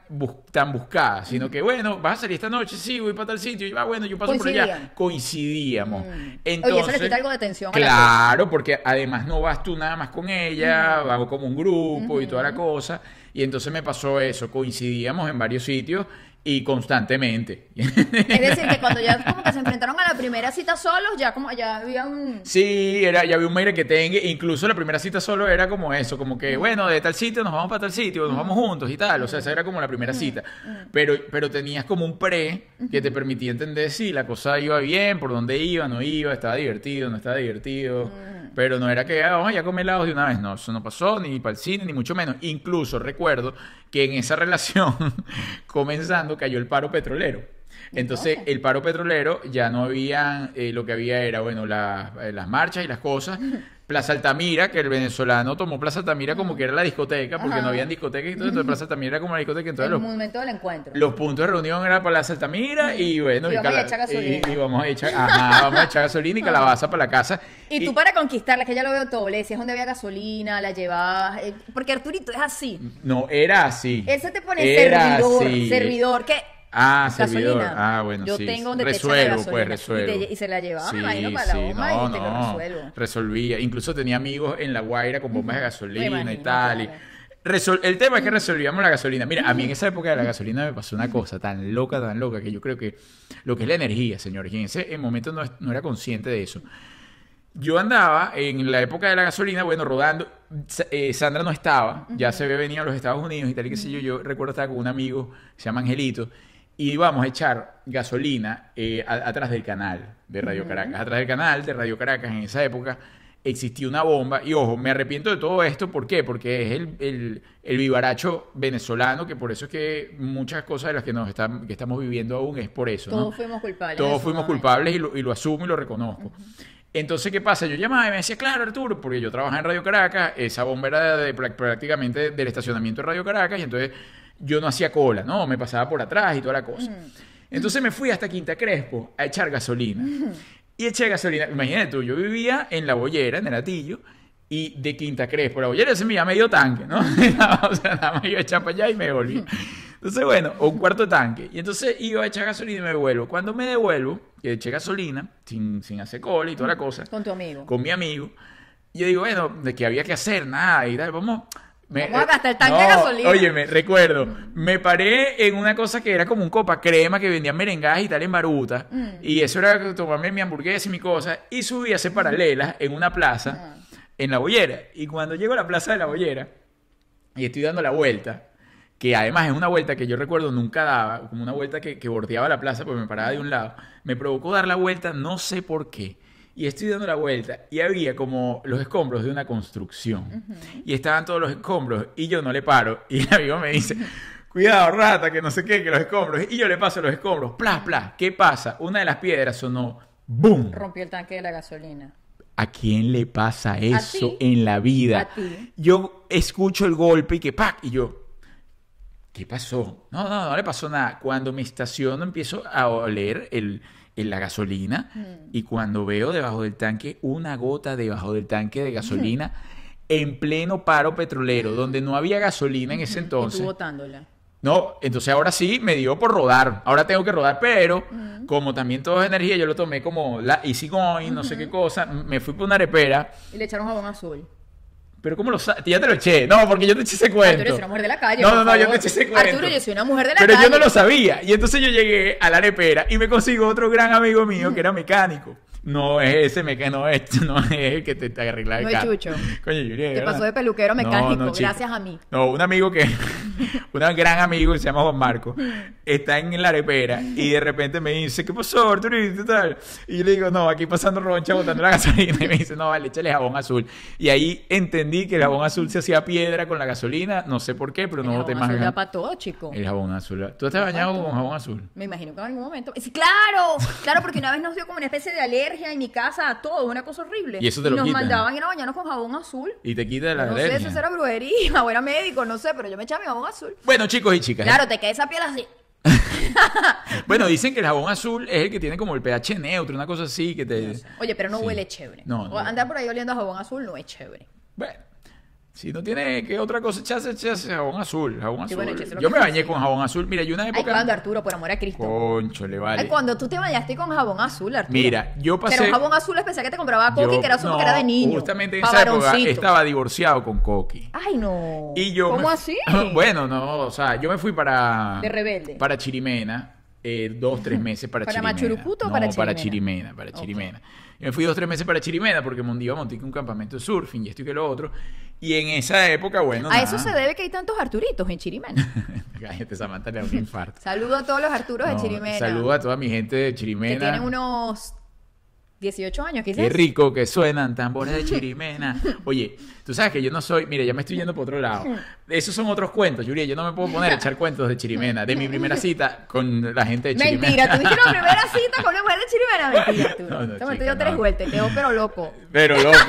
tan buscadas, sino que, bueno, vas a salir esta noche, sí, voy para tal sitio, y bueno, yo paso por allá. Coincidíamos. Entonces, oye, eso le quita algo de tensión. Claro, porque además no vas tú nada más con ella, vas como un grupo y toda la cosa. Y entonces me pasó eso, coincidíamos en varios sitios y constantemente. Es decir, que cuando ya como que se enfrentaron a la primera cita solos, ya como ya había un... Sí, era, ya había un meire que tenga, incluso la primera cita solo era como eso, como que bueno, de tal sitio nos vamos para tal sitio, nos vamos juntos y tal, o sea, esa era como la primera cita. Pero tenías como un pre que te permitía entender si la cosa iba bien, por dónde iba, no iba, estaba divertido, no estaba divertido, pero no era que vamos a comer helados de una vez, no, eso no pasó, ni para el cine, ni mucho menos. Incluso recuerdo que en esa relación, comenzando, cayó el paro petrolero. Entonces, el paro petrolero ya no había, lo que había era, bueno, las marchas y las cosas. Plaza Altamira, que el venezolano tomó Plaza Altamira como que era la discoteca, porque no habían discotecas, entonces Plaza Altamira era como la discoteca. Entonces, el momento del encuentro. Los puntos de reunión era Plaza Altamira y bueno, y vamos a echar gasolina y calabaza para la casa. Y tú para conquistarla, que ya lo veo todo, le decías dónde había gasolina, la llevabas, porque Arturito es así. No, era así. Él se te pone servidor, servidor, que... Ah, servidor. Gasolina. Ah, bueno, yo sí. Yo tengo donde resuelvo, pues, resuelvo. Y se la llevaba, sí, me imagino, para la bomba y te lo resuelvo. Resolvía. Incluso tenía amigos en La Guaira con bombas de gasolina imagino, y tal. Claro. El tema es que resolvíamos la gasolina. Mira, a mí en esa época de la gasolina me pasó una cosa tan loca, que yo creo que lo que es la energía, señores, y en ese momento no era consciente de eso. Yo andaba en la época de la gasolina, bueno, rodando. Sandra no estaba, ya se había venido a los Estados Unidos y tal y qué sé yo. Yo recuerdo estar con un amigo, se llama Angelito, y íbamos a echar gasolina atrás del canal de Radio Caracas. Atrás del canal de Radio Caracas, en esa época, existía una bomba. Y ojo, me arrepiento de todo esto. ¿Por qué? Porque es el vivaracho venezolano, que por eso es que muchas cosas de las que que estamos viviendo aún es por eso. Todos fuimos culpables. Todos fuimos culpables y lo asumo y lo reconozco. Entonces, ¿qué pasa? Yo llamaba y me decía, claro, Arturo, porque yo trabajaba en Radio Caracas, esa bomba era prácticamente del estacionamiento de Radio Caracas, y entonces yo no hacía cola, ¿no? Me pasaba por atrás y toda la cosa. Entonces me fui hasta Quinta Crespo a echar gasolina. Y eché gasolina. Imagínate tú, yo vivía en La Bollera, en el Atillo, y de Quinta Crespo. La Bollera se me iba medio tanque, ¿no? O sea, nada más iba a echar para allá y me volví. Entonces, bueno, un cuarto de tanque. Y entonces iba a echar gasolina y me devuelvo. Cuando me devuelvo, que eché gasolina, sin hacer cola y toda la cosa. Con tu amigo. Con mi amigo. Y yo digo, bueno, de que había que hacer nada y tal, vamos a gastar el tanque de gasolina. Oye, recuerdo, me paré en una cosa que era como un copa crema que vendían merengadas y tal en Baruta. Y eso era tomarme mi hamburguesa y mi cosa. Y subí a hacer paralelas en una plaza, en La Bollera. Y cuando llego a la plaza de La Bollera y estoy dando la vuelta, que además es una vuelta que yo recuerdo nunca daba, como una vuelta que bordeaba la plaza porque me paraba de un lado, me provocó dar la vuelta, no sé por qué, y estoy dando la vuelta, y había como los escombros de una construcción, y estaban todos los escombros, y yo no le paro, y el amigo me dice, cuidado rata, que no sé qué, que los escombros, y yo le paso los escombros, plas, plas, ¿qué pasa? Una de las piedras sonó, ¡boom! Rompió el tanque de la gasolina. ¿A quién le pasa eso en la vida? ¿A ti? Yo escucho el golpe, y que ¡pac! Y yo... ¿Qué pasó? No le pasó nada. Cuando me estaciono empiezo a oler la gasolina y cuando veo debajo del tanque, una gota debajo del tanque de gasolina en pleno paro petrolero, donde no había gasolina en ese entonces. Y tú botándola. No, entonces ahora sí me dio por rodar. Ahora tengo que rodar, pero como también todo es energía, yo lo tomé como la easy going, no sé qué cosa. Me fui por una arepera. Y le echaron jabón azul. Pero ¿cómo lo sabes? Ya te lo eché. No, porque yo te eché ese cuento. Arturo, yo soy una mujer de la calle. No, yo te eché ese cuento. Arturo, yo soy una mujer de la calle. Pero yo no lo sabía. Y entonces yo llegué a la arepera y me consigo otro gran amigo mío que era mecánico. No es ese mecánico, no es el que te arregla el carro. No es Chucho. Coño, Juliet, te pasó de peluquero mecánico, gracias a mí. No, un amigo un gran amigo que se llama Juan Marco, está en la arepera y de repente me dice, ¿qué pasó, Arturito? Y yo le digo, no, aquí pasando roncha, botando la gasolina. Y me dice, no, vale, échale jabón azul. Y ahí entendí que el jabón azul se hacía piedra con la gasolina, no sé por qué, pero no boté más. El jabón azul da para todo, chico. El jabón azul. ¿Tú estás bañado con jabón azul? Me imagino que en algún momento. Sí, claro, porque una vez nos dio como una especie de alerta alergia en mi casa, a todo, una cosa horrible. Y eso te lo nos quitan. Nos mandaban ir a bañarnos con jabón azul. Y te quita la alergia. No sé, eso era brujería, o era médico, no sé, pero yo me echaba mi jabón azul. Bueno, chicos y chicas. Claro, te queda esa piel así. Bueno, dicen que el jabón azul es el que tiene como el pH neutro, una cosa así que te... Oye, pero no sí. Huele chévere. No, no. Andar por ahí oliendo a jabón azul no es chévere. Bueno. Si no tiene que otra cosa, echarse jabón azul, jabón azul. Bueno, yo me bañé con jabón azul. Mira, yo una época... Ay, cuando Arturo, por amor a Cristo. Cónchole, vale. Ay, cuando tú te bañaste con jabón azul, Arturo. Mira, yo pasé... Pero jabón azul es pensar que te compraba Coqui, que era azul, no, que era de niño. Justamente en esa época estaba divorciado con Coqui. Ay, no. Y yo ¿cómo así? Bueno, no, o sea, yo me fui para... De rebelde. Para Chirimena. 2-3 meses para Chirimena. ¿Para Machurucuto o no, para Chirimena? Para Chirimena. Okay. Me fui 2-3 meses para Chirimena porque monté un campamento de surfing y esto y que lo otro. Y en esa época, bueno, a nada. Eso se debe que hay tantos Arturitos en Chirimena. Cállate, Samantha, le da un infarto. Saludo a todos los Arturos de Chirimena. Saludo a toda mi gente de Chirimena. Que tienen unos 18 años, quizás. Qué rico que suenan tambores de Chirimena. Oye, tú sabes que yo no soy... Mira, ya me estoy yendo por otro lado. Esos son otros cuentos, Juliet. Yo no me puedo poner a echar cuentos de Chirimena, de mi primera cita con la gente de Chirimena. Mentira, tuviste la primera cita con una mujer de Chirimena. Mentira, tú. No, no, chica, me estoy dando 3 vueltas. Quedó pero loco. Pero loco.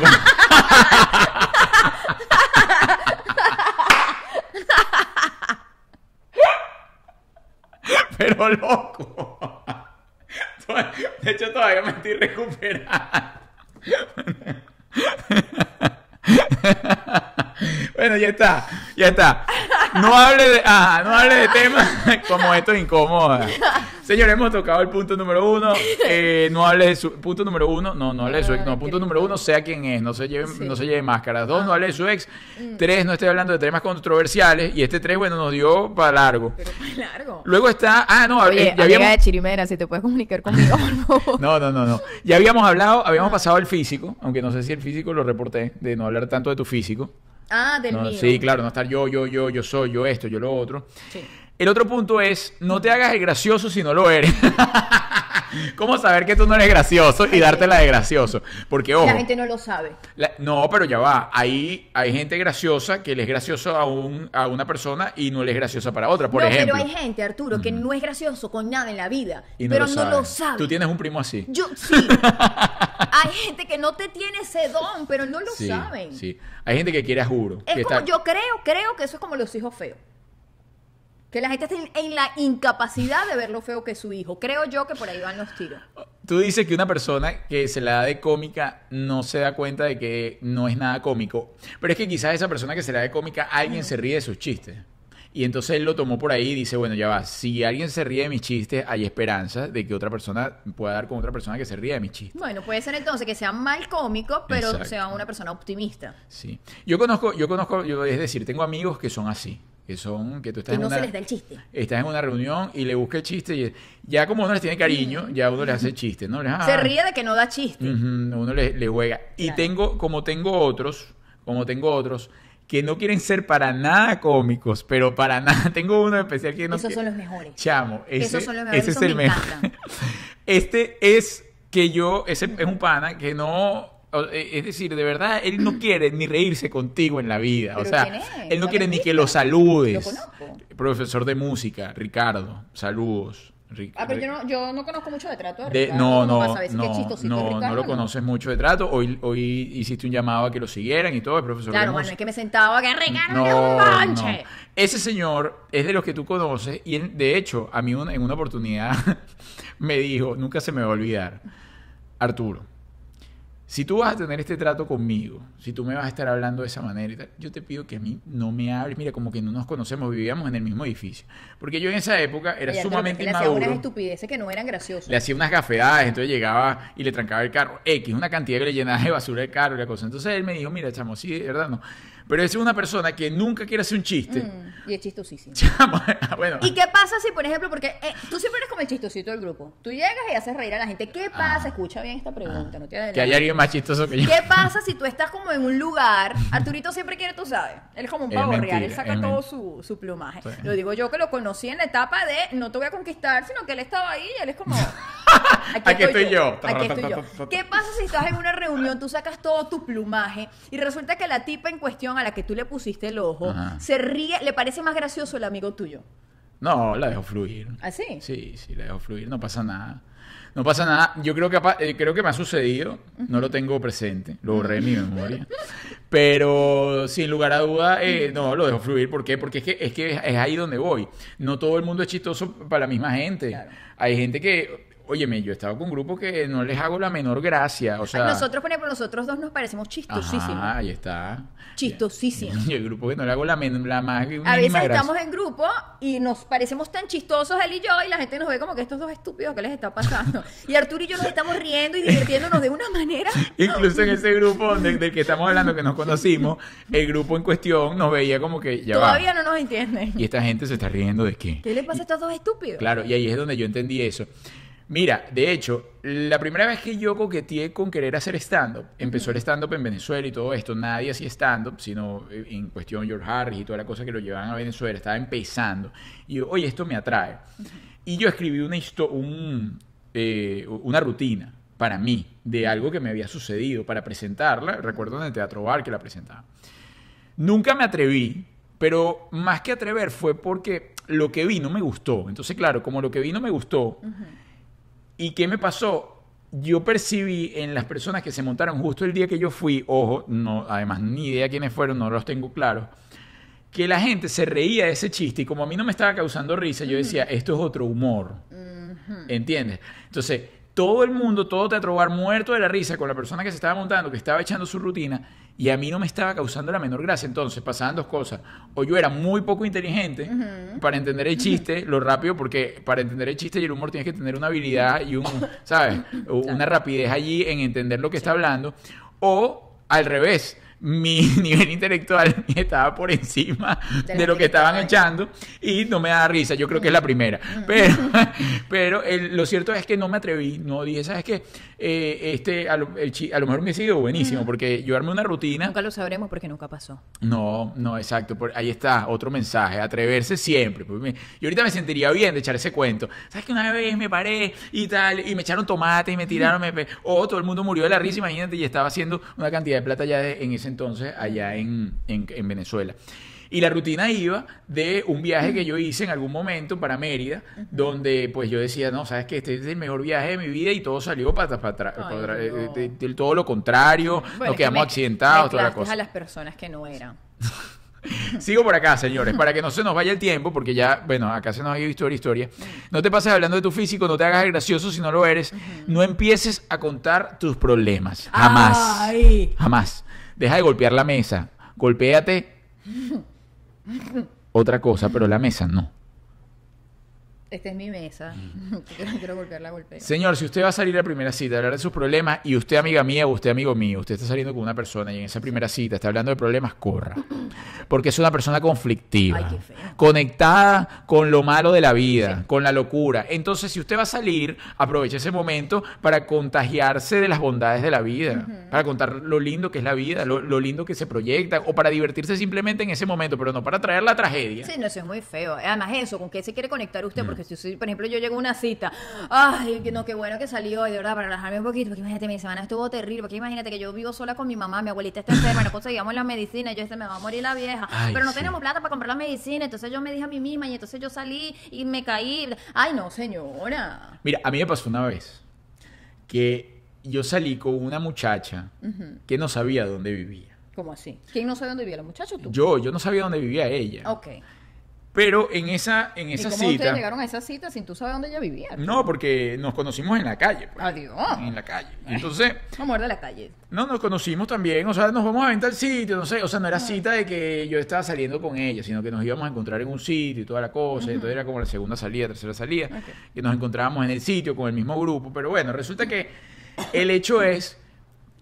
Pero loco. De hecho, todavía me estoy recuperando. Bueno, ya está. Ya está. No hable de, no hable de temas como esto incomoda. Señores, hemos tocado el punto número 1. No hable de su... Punto número 1. No hable de su ex. No, punto número 1, sea quién es. No se lleve máscaras. 2, no hable de su ex. 3, no esté hablando de temas controversiales. Y este 3, bueno, nos dio para largo. Pero para largo. Luego está... Oye, ya habíamos... de Chirimena, si te puedes comunicar conmigo, por favor. No. Ya habíamos hablado, pasado el físico, aunque no sé si el físico lo reporté, de no hablar tanto de tu físico. Del mío. Sí, claro, no estar yo soy, yo esto, yo lo otro. Sí. El otro punto es, no te hagas el gracioso si no lo eres. ¿Cómo saber que tú no eres gracioso y dártela de gracioso? Porque, ojo... La gente no lo sabe. No, pero ya va. Ahí hay gente graciosa que le es gracioso a una persona y no le es graciosa para otra, por ejemplo. Pero hay gente, Arturo, que no es gracioso con nada en la vida, y no pero lo no lo sabe. ¿Tú tienes un primo así? Yo, sí. Hay gente que no te tiene ese don, pero no lo saben. Sí, hay gente que quiere a juro. Es como, yo creo que eso es como los hijos feos. Que la gente está en la incapacidad de ver lo feo que es su hijo. Creo yo que por ahí van los tiros. Tú dices que una persona que se la da de cómica no se da cuenta de que no es nada cómico. Pero es que quizás esa persona que se la da de cómica, alguien se ríe de sus chistes. Y entonces él lo tomó por ahí y dice, bueno, ya va, si alguien se ríe de mis chistes, hay esperanza de que otra persona pueda dar con otra persona que se ríe de mis chistes. Bueno, puede ser entonces que sea mal cómico, pero exacto, sea una persona optimista. Sí. Yo conozco, es decir, tengo amigos que son así. Que tú estás en una, se les da el chiste. Estás en una reunión y le busca el chiste y ya como uno les tiene cariño, ya uno les hace chiste, ¿no? Se ríe de que no da chiste. Uno le juega. Claro. Y tengo otros que no quieren ser para nada cómicos, pero para nada. Tengo uno especial que no... Esos son los mejores. Chamo, esos son los mejores. Ese es el mejor. Ese es un pana que no... Es decir, de verdad, él no quiere ni reírse contigo en la vida. O sea, él no quiere ni que lo saludes. Lo conozco. Profesor de música, Ricardo. Saludos. Pero yo no conozco mucho de trato. Ricardo. No lo conoces mucho de trato. Hoy hiciste un llamado a que lo siguieran y todo. El profesor de música. Claro, bueno, es que me sentaba que Ricardo era un panche. No. Ese señor es de los que tú conoces y él, de hecho, a mí en una oportunidad me dijo, nunca se me va a olvidar, Arturo, si tú vas a tener este trato conmigo, si tú me vas a estar hablando de esa manera y tal, yo te pido que a mí no me hables. Mira, como que no nos conocemos, vivíamos en el mismo edificio. Porque yo en esa época era sumamente inmaduro. Le hacía unas estupideces que no eran graciosas. Le hacía unas gafedades, entonces llegaba y le trancaba el carro. Una cantidad que le llenaba de basura el carro y la cosa. Entonces él me dijo, mira, chamo, sí, de verdad no. Pero es una persona que nunca quiere hacer un chiste. Y es chistosísimo. Chamo, bueno. ¿Y qué pasa si, por ejemplo, porque tú siempre eres como el chistosito del grupo? Tú llegas y haces reír a la gente. ¿Qué pasa? Escucha bien esta pregunta. No te adelantes. Que hay alguien más chistoso que yo. ¿Qué pasa si tú estás como en un lugar? Arturito siempre quiere, tú sabes. Él es como un pavo real. Él saca todo su plumaje. Sí. Lo digo yo que lo conocí en la etapa de no te voy a conquistar, sino que él estaba ahí y él es como... Aquí estoy yo. Aquí estoy yo. ¿Qué pasa si estás en una reunión, tú sacas todo tu plumaje y resulta que la tipa en cuestión a la que tú le pusiste el ojo se ríe, le parece más gracioso el amigo tuyo? No, la dejo fluir. ¿Ah, sí? Sí, la dejo fluir, no pasa nada. No pasa nada. Yo creo que me ha sucedido. No lo tengo presente. Lo borré de mi memoria. Pero sin lugar a duda, no, lo dejo fluir. ¿Por qué? Porque es ahí donde voy. No todo el mundo es chistoso para la misma gente. Claro. Hay gente que... Óyeme, yo he estado con grupos que no les hago la menor gracia, o sea... Nosotros, por ejemplo, nosotros dos nos parecemos chistosísimos. Ajá, ahí está. Chistosísimos. Y el grupo que no le hago la más mínima gracia. A veces estamos en grupo y nos parecemos tan chistosos él y yo, y la gente nos ve como que estos dos estúpidos, ¿qué les está pasando? Y Arturo y yo nos estamos riendo y divirtiéndonos de una manera... Incluso en ese grupo del que estamos hablando, que nos conocimos, el grupo en cuestión nos veía como que ya todavía va. No nos entienden. Y esta gente se está riendo de qué. ¿Qué le pasa a estos dos estúpidos? Claro, y ahí es donde yo entendí eso. Mira, de hecho, la primera vez que yo coqueteé con querer hacer stand-up, empezó el stand-up en Venezuela y todo esto, nadie hacía stand-up, sino en cuestión George Harris y toda la cosa que lo llevaban a Venezuela, estaba empezando. Y yo, oye, esto me atrae. Y yo escribí una rutina para mí, de algo que me había sucedido, para presentarla. Recuerdo en el Teatro Bar que la presentaba. Nunca me atreví, pero más que atrever fue porque lo que vi no me gustó. Entonces, claro, como lo que vi no me gustó... ¿Y qué me pasó? Yo percibí en las personas que se montaron justo el día que yo fui, ojo, no, además ni idea quiénes fueron, no los tengo claros, que la gente se reía de ese chiste y como a mí no me estaba causando risa, yo decía, esto es otro humor, ¿entiendes? Entonces, todo el mundo, todo Teatro Bar muerto de la risa con la persona que se estaba montando, que estaba echando su rutina, y a mí no me estaba causando la menor gracia. Entonces, pasaban dos cosas. O yo era muy poco inteligente para entender el chiste, lo rápido, porque para entender el chiste y el humor tienes que tener una habilidad y un, ¿sabes? Una rapidez allí en entender lo que está hablando. O, al revés, mi nivel intelectual estaba por encima de lo que estaban echando y no me daba risa. Yo creo que es la primera. Pero lo cierto es que no me atreví. No dije, ¿sabes qué? A lo mejor me ha sido buenísimo porque yo armé una rutina. Nunca lo sabremos porque nunca pasó. No, no, exacto. Ahí está otro mensaje. Atreverse siempre. Yo ahorita me sentiría bien de echar ese cuento. ¿Sabes que una vez me paré y tal? Y me echaron tomate y me tiraron. Todo el mundo murió de la risa. Imagínate, y estaba haciendo una cantidad de plata ya en ese entonces allá en Venezuela. Y la rutina iba de un viaje que yo hice en algún momento para Mérida, donde pues yo decía, no, sabes que este es el mejor viaje de mi vida y todo salió todo lo contrario, bueno, nos quedamos accidentados, toda la cosa. A las personas que no eran. Sigo por acá, señores, para que no se nos vaya el tiempo, porque ya, bueno, acá se nos ha ido historia. No te pases hablando de tu físico, no te hagas el gracioso si no lo eres. No empieces a contar tus problemas. Jamás. Ay. Jamás. Deja de golpear la mesa. Golpéate otra cosa, pero la mesa no. Esta es mi mesa. Quiero golpearla, golpeo. Señor, si usted va a salir a la primera cita a hablar de sus problemas y usted, amiga mía, o usted, amigo mío, usted está saliendo con una persona y en esa primera cita está hablando de problemas, corra. Porque es una persona conflictiva. Ay, qué feo. Conectada con lo malo de la vida, con la locura. Entonces, si usted va a salir, aproveche ese momento para contagiarse de las bondades de la vida, para contar lo lindo que es la vida, lo lindo que se proyecta, o para divertirse simplemente en ese momento, pero no para traer la tragedia. Sí, no, eso es muy feo. Además, eso, ¿con qué se quiere conectar usted? Porque si, por ejemplo, yo llego a una cita, ay, no, qué bueno que salí hoy, de verdad, para relajarme un poquito, porque imagínate, mi semana estuvo terrible, porque imagínate que yo vivo sola con mi mamá, mi abuelita está enferma, no conseguíamos la medicina, yo me va a morir la vieja, ay, pero no tenemos plata para comprar la medicina, entonces yo me dije a mí misma, y entonces yo salí y me caí, ay, no, señora. Mira, a mí me pasó una vez que yo salí con una muchacha que no sabía dónde vivía. ¿Cómo así? ¿Quién no sabía dónde vivía, la muchacha o tú? Yo no sabía dónde vivía ella. Ok. Pero en esa cita... ¿Y cómo ustedes llegaron a esa cita sin tú saber dónde ella vivía? ¿Tú? No, porque nos conocimos en la calle. Pues. Adiós. En la calle. Entonces... Vamos a la calle. No, nos conocimos también. O sea, nos vamos a aventar el sitio. No sé, o sea, no era cita de que yo estaba saliendo con ella, sino que nos íbamos a encontrar en un sitio y toda la cosa. Entonces era como la segunda salida, tercera salida. Que nos encontrábamos en el sitio con el mismo grupo. Pero bueno, resulta que el hecho es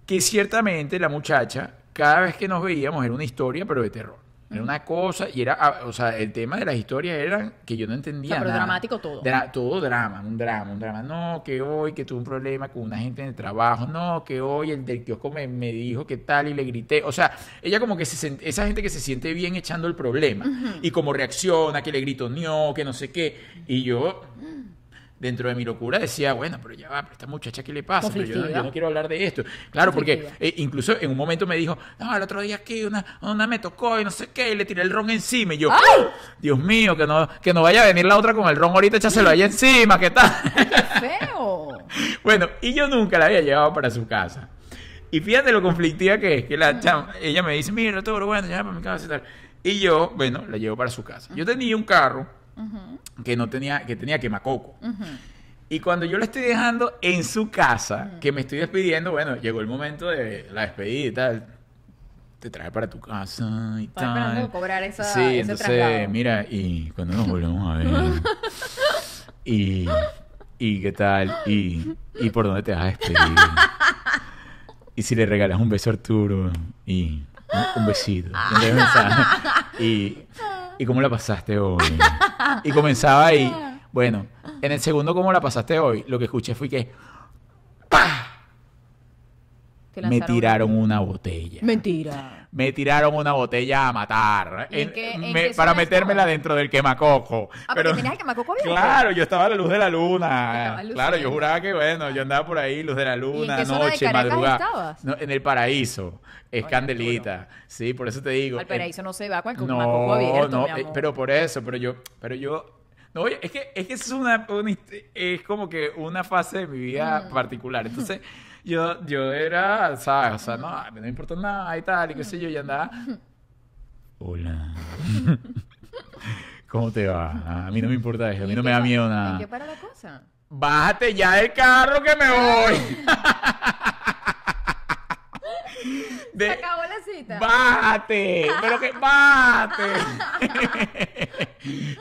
que ciertamente la muchacha, cada vez que nos veíamos, era una historia, pero de terror. Era una cosa, y era, o sea, el tema de las historias era que yo no entendía nada. Pero dramático todo. Todo drama, un drama. No, que hoy, que tuve un problema con una gente en el trabajo. No, que hoy el del kiosco me dijo que tal y le grité. O sea, ella como que esa gente que se siente bien echando el problema. Y como reacciona, que le grito, no, que no sé qué. Y yo... Dentro de mi locura decía, bueno, pero ya va, pero esta muchacha, ¿qué le pasa? Pero yo no quiero hablar de esto. Claro, porque incluso en un momento me dijo, no, el otro día aquí una me tocó y no sé qué, y le tiré el ron encima. Y yo, ¡ay! Dios mío, que no vaya a venir la otra con el ron ahorita, échaselo allá encima, ¿qué tal? ¡Qué feo! Bueno, y yo nunca la había llevado para su casa. Y fíjate lo conflictiva que es, que la chama, ella me dice, mira, Arturo, bueno, ya para mi casa y tal. Y yo, bueno, la llevo para su casa. Yo tenía un carro que no tenía, que tenía quemacoco. Y cuando yo la estoy dejando en su casa, que me estoy despidiendo, bueno, llegó el momento de la despedida y tal. Te trae para tu casa y tal. Esperando cobrar esa, sí, ese entonces, traslado. Mira, y cuando nos volvemos a ver. Y qué tal, y por dónde te vas a despedir. Y si le regalas un beso a Arturo, y un besito, y cómo la pasaste hoy. Y comenzaba ahí. Bueno, en el segundo cómo la pasaste hoy, lo que escuché fue que ¡pah! Me tiraron una botella. Mentira. Me tiraron una botella a matar. Para metérmela dentro del quemacoco. Ah, pero tenías el quemacoco bien. Claro, yo estaba a la luz de la luna. Claro, yo juraba que, bueno, yo andaba por ahí, luz de la luna, ¿y en qué noche, zona de madrugada? Estabas? No, en el paraíso. Es candelita. Sí, por eso te digo. Al paraíso no se va con el quemacoco abierto. No, no, pero por eso, pero yo. No, oye, es que es una es como que una fase de mi vida particular. Entonces, yo era, ¿sabes? O sea, no me importa nada y tal, y qué sé yo, y andaba. Hola. ¿Cómo te va? A mí no me importa eso, a mí no me da miedo nada. ¿En qué para la cosa? Bájate ya del carro que me voy. Se acabó la cita. ¡Bájate! ¡Pero que bájate!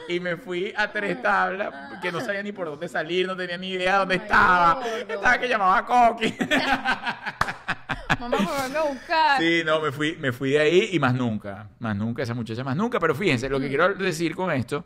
Y me fui a 3 tablas que no sabía ni por dónde salir, no tenía ni idea de dónde estaba. Estaba que llamaba a Coqui. Mamá, me van a buscar. Sí, no, me fui de ahí y más nunca. Más nunca, esa muchacha, más nunca. Pero fíjense, lo que quiero decir con esto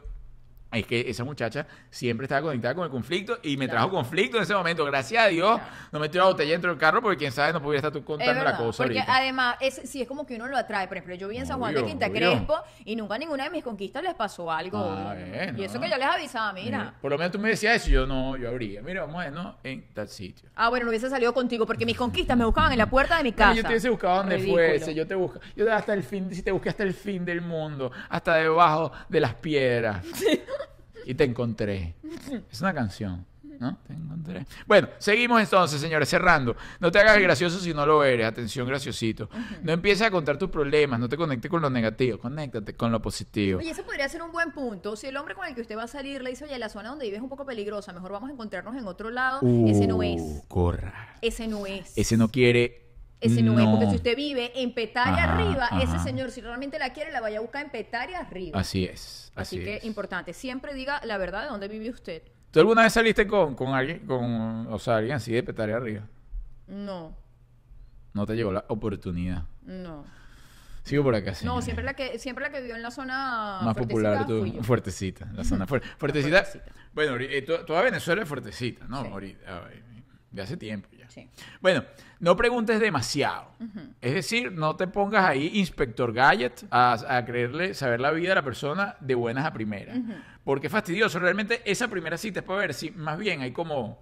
es que esa muchacha siempre estaba conectada con el conflicto y me trajo conflicto en ese momento. Gracias a Dios, no me tiró la botella dentro del carro porque quién sabe, no pudiera estar contando la cosa ahorita. Porque además, si es como que uno lo atrae. Por ejemplo, yo vi en San Juan de Quinta Crespo y nunca a ninguna de mis conquistas les pasó algo. Y eso que yo les avisaba, mira. Por lo menos tú me decías eso y yo no, yo abría. Mira, vamos a vernos en tal sitio. Ah, bueno, no hubiese salido contigo porque mis conquistas me buscaban en la puerta de mi casa. No, yo te hubiese buscado donde fuese. Yo te busco. Yo hasta el fin, si te busqué hasta el fin del mundo, hasta debajo de las piedras. Sí. Y te encontré. Es una canción, ¿no? Te encontré. Bueno, seguimos entonces, señores, cerrando. No te hagas el gracioso si no lo eres. Atención, graciosito. No empieces a contar tus problemas, no te conectes con lo negativo, conéctate con lo positivo. Oye, eso podría ser un buen punto. Si el hombre con el que usted va a salir le dice, oye, la zona donde vive es un poco peligrosa, mejor vamos a encontrarnos en otro lado. Ese no es. Corra. Ese no es. Ese no quiere. Ese no es, porque si usted vive en Petaria arriba, ese señor, si realmente la quiere, la vaya a buscar en Petaria arriba. Así es. Así que es importante. Siempre diga la verdad de dónde vive usted. ¿Tú alguna vez saliste con alguien, o sea, alguien así de Petaria arriba? No. ¿No te llegó la oportunidad? No. Sigo por acá, sí. No, siempre la que vivió en la zona más popular, fuertecita. La zona fuertecita. Bueno, toda Venezuela es fuertecita, ¿no? Ahorita. De hace tiempo ya. Sí. Bueno, no preguntes demasiado. Es decir, no te pongas ahí, inspector Gadget, a creerle saber la vida de la persona de buenas a primeras. Porque es fastidioso. Realmente esa primera cita es para ver si más bien hay como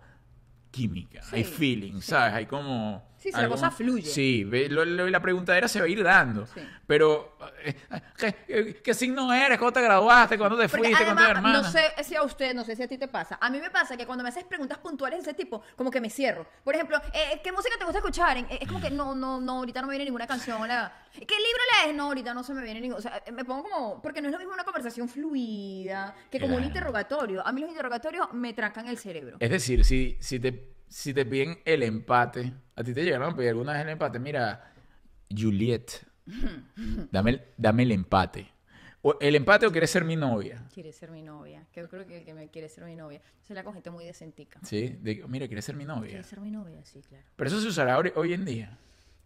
química, hay feeling, ¿sabes? Hay como... Sí, si la cosa fluye. Sí, la preguntadera se va a ir dando. Sí. Pero, ¿qué signo eres? ¿Cuándo te graduaste? ¿Cuándo te fuiste? Además, ¿cuándo te hermana? No sé si a usted, no sé si a ti te pasa. A mí me pasa que cuando me haces preguntas puntuales de ese tipo, como que me cierro. Por ejemplo, ¿qué música te gusta escuchar? Es como que no, ahorita no me viene ninguna canción. ¿Qué libro lees? No, ahorita no se me viene ninguna. O sea, me pongo como... Porque no es lo mismo una conversación fluida que como un interrogatorio. A mí los interrogatorios me trancan el cerebro. Es decir, si te piden el empate, a ti te llegaron a pedir alguna vez el empate. Mira, Juliet, dame el empate. ¿El empate o quieres ser mi novia? Quieres ser mi novia. Yo creo que el que me quiere ser mi novia. Entonces la cogente muy decentica. Sí, mira, ¿quieres ser mi novia? ¿Quieres ser mi novia? Sí, claro. Pero eso se usará hoy en día.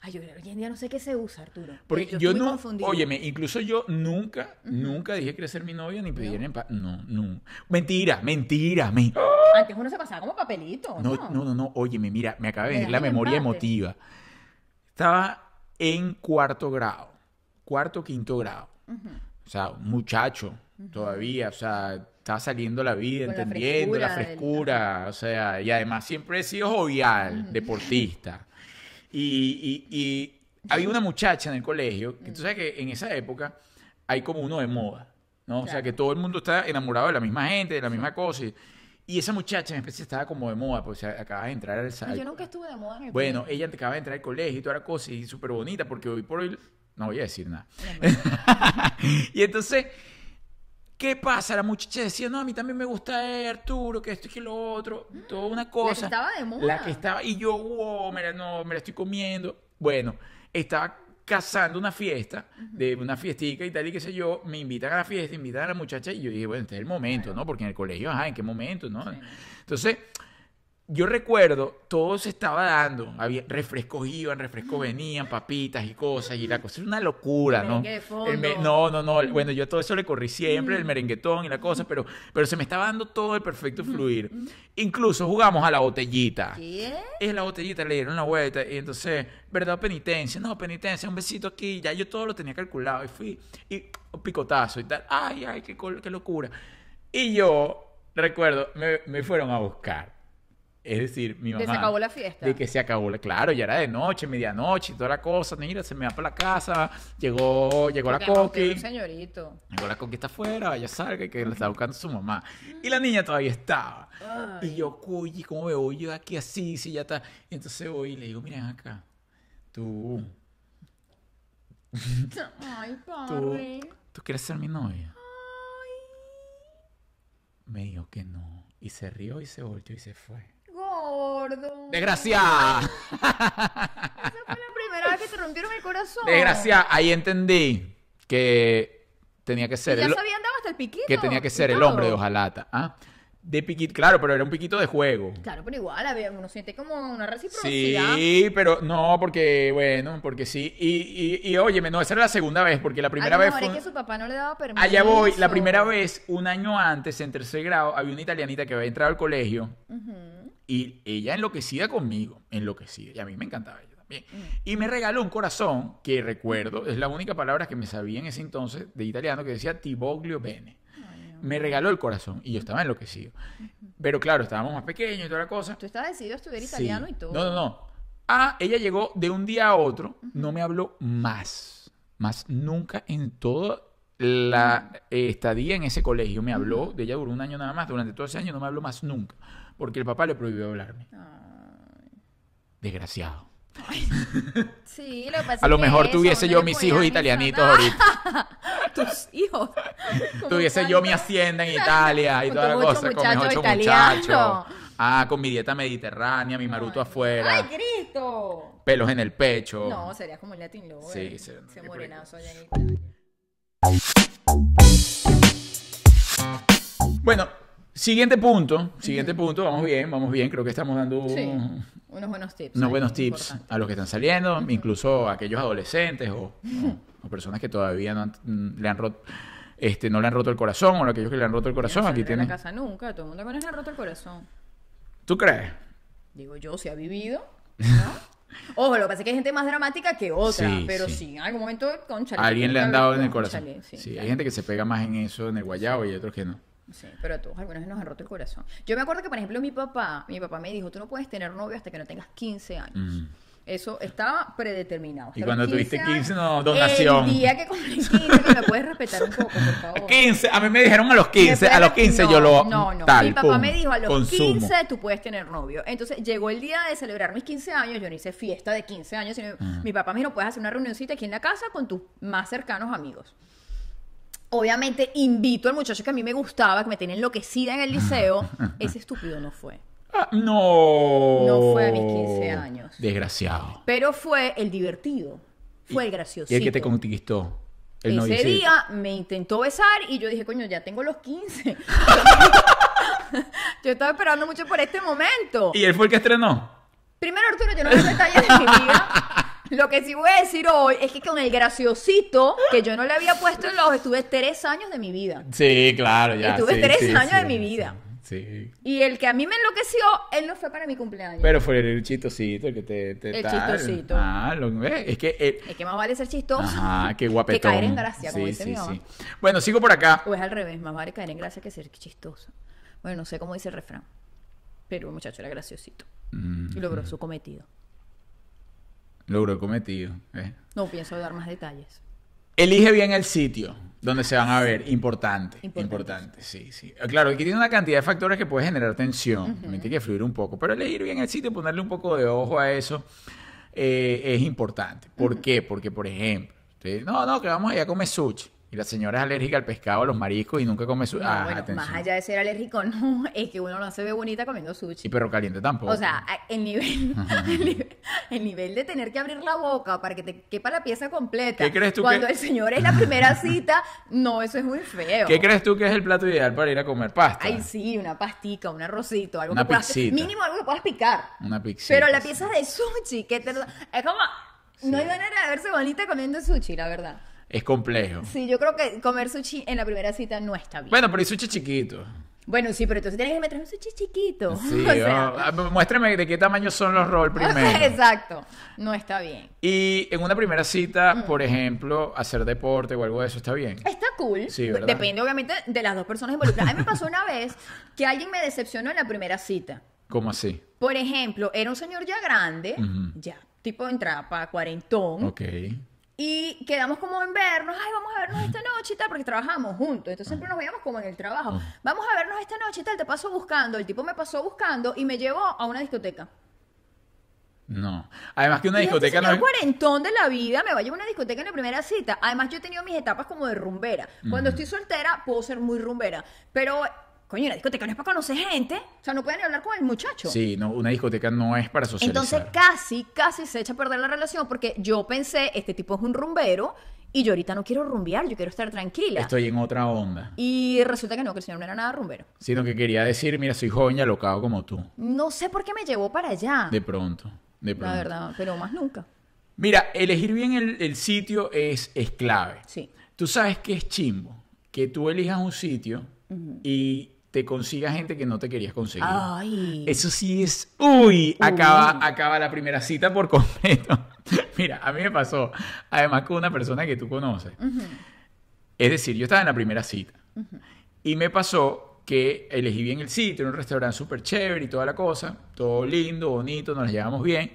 Ay, yo hoy en día no sé qué se usa, Arturo. Porque yo no, confundida. Óyeme, incluso yo nunca dije que quería ser mi novia ni pedir empate. No. Mentira. Antes uno se pasaba como papelito. No. Óyeme, mira, me acaba de venir la memoria emotiva. Estaba en 4º grado. 4 o 5º grado. O sea, un muchacho todavía, o sea... Estaba saliendo la vida, con entendiendo la frescura. O sea, y además siempre he sido jovial, deportista. Y había una muchacha en el colegio, que tú sabes que en esa época hay como uno de moda, ¿no? Claro. O sea, que todo el mundo está enamorado de la misma gente, de la misma cosa. Y esa muchacha en especie estaba como de moda, pues acabas de entrar al salón. Yo nunca estuve de moda en el colegio. Bueno, ella acaba de entrar al colegio y toda la cosa, y súper bonita, porque hoy por hoy no voy a decir nada. Y entonces, ¿qué pasa? La muchacha decía, no, a mí también me gusta Arturo, que esto y que lo otro, toda una cosa. La que estaba de moda. La que estaba, y yo, wow, me la, no, me la estoy comiendo. Bueno, estaba cazando una fiesta, de una fiestica y tal y qué sé yo, me invitan a la fiesta, invitan a la muchacha y yo dije, bueno, este es el momento, ¿no? Porque en el colegio, ajá, ¿en qué momento, no? Sí. Entonces, yo recuerdo, todo se estaba dando, había refrescos iban, refrescos venían, papitas y cosas y la cosa, es una locura, ¿no? No, bueno, yo todo eso le corrí siempre, el merenguetón y la cosa, pero se me estaba dando todo el perfecto fluir. Incluso jugamos a la botellita. ¿Qué? Es la botellita, le dieron una vuelta y entonces, ¿verdad? Penitencia, no, penitencia, un besito aquí, ya yo todo lo tenía calculado y fui, y picotazo y tal, ay, ay, qué locura. Y yo, recuerdo, me fueron a buscar. Es decir, mi mamá... ¿De que se acabó la fiesta? De que se acabó la... Claro, ya era de noche, medianoche y toda la cosa. Mira, se me va para la casa. Llegó la coqui. Señorito. Llegó la coqui, está afuera, vaya, salga, que la está buscando su mamá. Y la niña todavía estaba. Ay. Y yo, oye, ¿cómo me voy yo aquí así? Si ya está... Y entonces voy y le digo, miren acá. Tú... Ay, padre. ¿Tú quieres ser mi novia? Ay. Me dijo que no. Y se rió y se volteó y se fue. Gordo. Desgraciada. Esa fue la primera vez que te rompieron el corazón. Desgraciada. Ahí entendí que tenía que ser... Y ya sabía, andaba hasta el piquito. Que tenía que ser el hombre de hojalata. ¿Ah? De piquito, claro, pero era un piquito de juego. Claro, pero igual, a ver, uno siente como una reciprocidad. Sí, pero no, porque, bueno, porque sí. Y óyeme, no, esa era la segunda vez, porque la primera vez... Fue... es que su papá no le daba permiso. Allá voy, la primera vez, un año antes, en tercer grado, había una italianita que había entrado al colegio. Y ella enloquecida conmigo, enloquecida. Y a mí me encantaba ella también. Y me regaló un corazón que recuerdo, es la única palabra que me sabía en ese entonces de italiano, que decía ti voglio bene. Me regaló el corazón y yo estaba enloquecido. Pero claro, estábamos más pequeños y toda la cosa. Tú estabas decidido a estudiar italiano y todo. No, no, no. Ah, ella llegó de un día a otro, no me habló más. Más nunca en toda la estadía en ese colegio. Me habló, de ella duró un año nada más, durante todo ese año no me habló más nunca. Porque el papá le prohibió hablarme. Ay. Desgraciado. Ay. Sí, lo que pasa. A lo mejor tuviese yo mis hijos italianitos ahorita. Tus hijos. Tuviese yo mi hacienda en Italia y toda la cosa. Con mis 8 muchachos. Ah, con mi dieta mediterránea, mi maruto afuera. ¡Ay, Cristo! Pelos en el pecho. No, sería como el Latin Lover. Sí, sería. Se morenazo allá en Italia. Bueno. Siguiente punto, vamos bien, creo que estamos dando unos buenos tips. Unos buenos tips a los que están saliendo, incluso a aquellos adolescentes o personas que todavía no le han roto el corazón, o a aquellos que le han roto el corazón. No, aquí no tienen... en la casa nunca, todo el mundo conoce le ha roto el corazón. ¿Tú crees? Digo yo, si ha vivido, ¿no? Ojo, lo que pasa es que hay gente más dramática que otra, sí, pero sí, en algún momento, conchale. A alguien le han dado en el corazón. Sí, hay gente que se pega más en eso, en el guayabo, y otros que no. Sí, pero a todos algunos nos han roto el corazón. Yo me acuerdo que, por ejemplo, mi papá me dijo, tú no puedes tener novio hasta que no tengas 15 años. Eso estaba predeterminado. Y cuando tuviste 15, no, donación. El día que cumplí 15, que me puedes respetar un poco, por favor. 15, a mí me dijeron a los 15, a los 15 no, yo lo... No, tal, mi papá me dijo, a los 15 tú puedes tener novio. Entonces, llegó el día de celebrar mis 15 años, yo no hice fiesta de 15 años, sino mi papá me dijo, puedes hacer una reunioncita aquí en la casa con tus más cercanos amigos. Obviamente invito al muchacho que a mí me gustaba, que me tenía enloquecida en el liceo. Ese estúpido no fue. Ah, no. No fue a mis 15 años. Desgraciado. Pero fue el divertido. Fue el gracioso. Y el que te conquistó. Ese día me intentó besar y yo dije, coño, ya tengo los 15. Yo estaba esperando mucho por este momento. ¿Y él fue el que estrenó? Primero, Arturo, yo no sé detalles de mi vida. Lo que sí voy a decir hoy es que con el graciosito que yo no le había puesto en los ojos, estuve 3 años de mi vida. Sí, claro, ya. Estuve 3 años de mi vida. Sí. Y el que a mí me enloqueció, él no fue para mi cumpleaños. Pero fue el chistosito, el que te chistosito. Ah, lo ves. Es que más vale ser chistoso. Ah, qué guapetón. Que caer en gracia, como dice mi mamá. Bueno, sigo por acá. O es al revés, más vale caer en gracia que ser chistoso. Bueno, no sé cómo dice el refrán. Pero el muchacho era graciosito. Y logró su cometido. Logró el cometido. No pienso dar más detalles. Elige bien el sitio donde se van a ver. Importante. Importante, sí, sí. Claro, aquí tiene una cantidad de factores que puede generar tensión. Uh-huh. Me tiene que fluir un poco. Pero elegir bien el sitio, ponerle un poco de ojo a eso, es importante. ¿Por uh-huh. qué? Porque, por ejemplo, usted, no, que vamos allá a comer sushi. Y la señora es alérgica al pescado, a los mariscos y nunca come sushi. No, más allá de ser alérgico, no, es que uno no se ve bonita comiendo sushi. Y perro caliente tampoco. O sea, el nivel de tener que abrir la boca para que te quepa la pieza completa. ¿Qué crees tú cuando el señor es la primera cita? No, eso es muy feo. ¿Qué crees tú que es el plato ideal para ir a comer pasta? Ay, sí, una pastica, un arrocito, algo una que puedas, mínimo algo que puedas picar. Una pixita. Pero la pieza de sushi, que te, es como, sí. No hay manera de verse bonita comiendo sushi, la verdad. Es complejo. Sí, yo creo que comer sushi en la primera cita no está bien. Bueno, pero hay sushi chiquito. Bueno, sí, pero entonces tienes que meter un sushi chiquito. Sí, o sea, muéstrame de qué tamaño son los rolls primero. Exacto, no está bien. Y en una primera cita, por ejemplo, hacer deporte o algo de eso está bien. Está cool. Sí, ¿verdad? Depende obviamente de las dos personas involucradas. A mí me pasó una vez que alguien me decepcionó en la primera cita. ¿Cómo así? Por ejemplo, era un señor ya grande, uh-huh. ya tipo en trapa, cuarentón. Ok. Y quedamos como en vernos, ay, vamos a vernos esta noche y tal, porque trabajamos juntos, entonces siempre nos veíamos como en el trabajo. Vamos a vernos esta noche y tal, te paso buscando, el tipo me pasó buscando y me llevó a una discoteca. No, además que una discoteca no es... cuarentón de la vida me va a llevar a una discoteca en la primera cita. Además yo he tenido mis etapas como de rumbera. Cuando estoy soltera puedo ser muy rumbera, pero... Coño, una discoteca no es para conocer gente. O sea, no pueden hablar con el muchacho. Sí, no, una discoteca no es para socializar. Entonces casi se echa a perder la relación porque yo pensé, este tipo es un rumbero y yo ahorita no quiero rumbear, yo quiero estar tranquila. Estoy en otra onda. Y resulta que el señor no era nada rumbero. Sino que quería decir, mira, soy joven y alocado como tú. No sé por qué me llevó para allá. De pronto. La verdad, pero más nunca. Mira, elegir bien el sitio es clave. Sí. Tú sabes que es chimbo, que tú elijas un sitio y... te consiga gente que no te querías conseguir. Ay. Eso sí es... ¡Uy! Acaba la primera cita por completo. Mira, a mí me pasó, además con una persona que tú conoces. Uh-huh. Es decir, yo estaba en la primera cita. Uh-huh. Y me pasó que elegí bien el sitio, en un restaurante súper chévere y toda la cosa. Todo lindo, bonito, nos llevamos bien.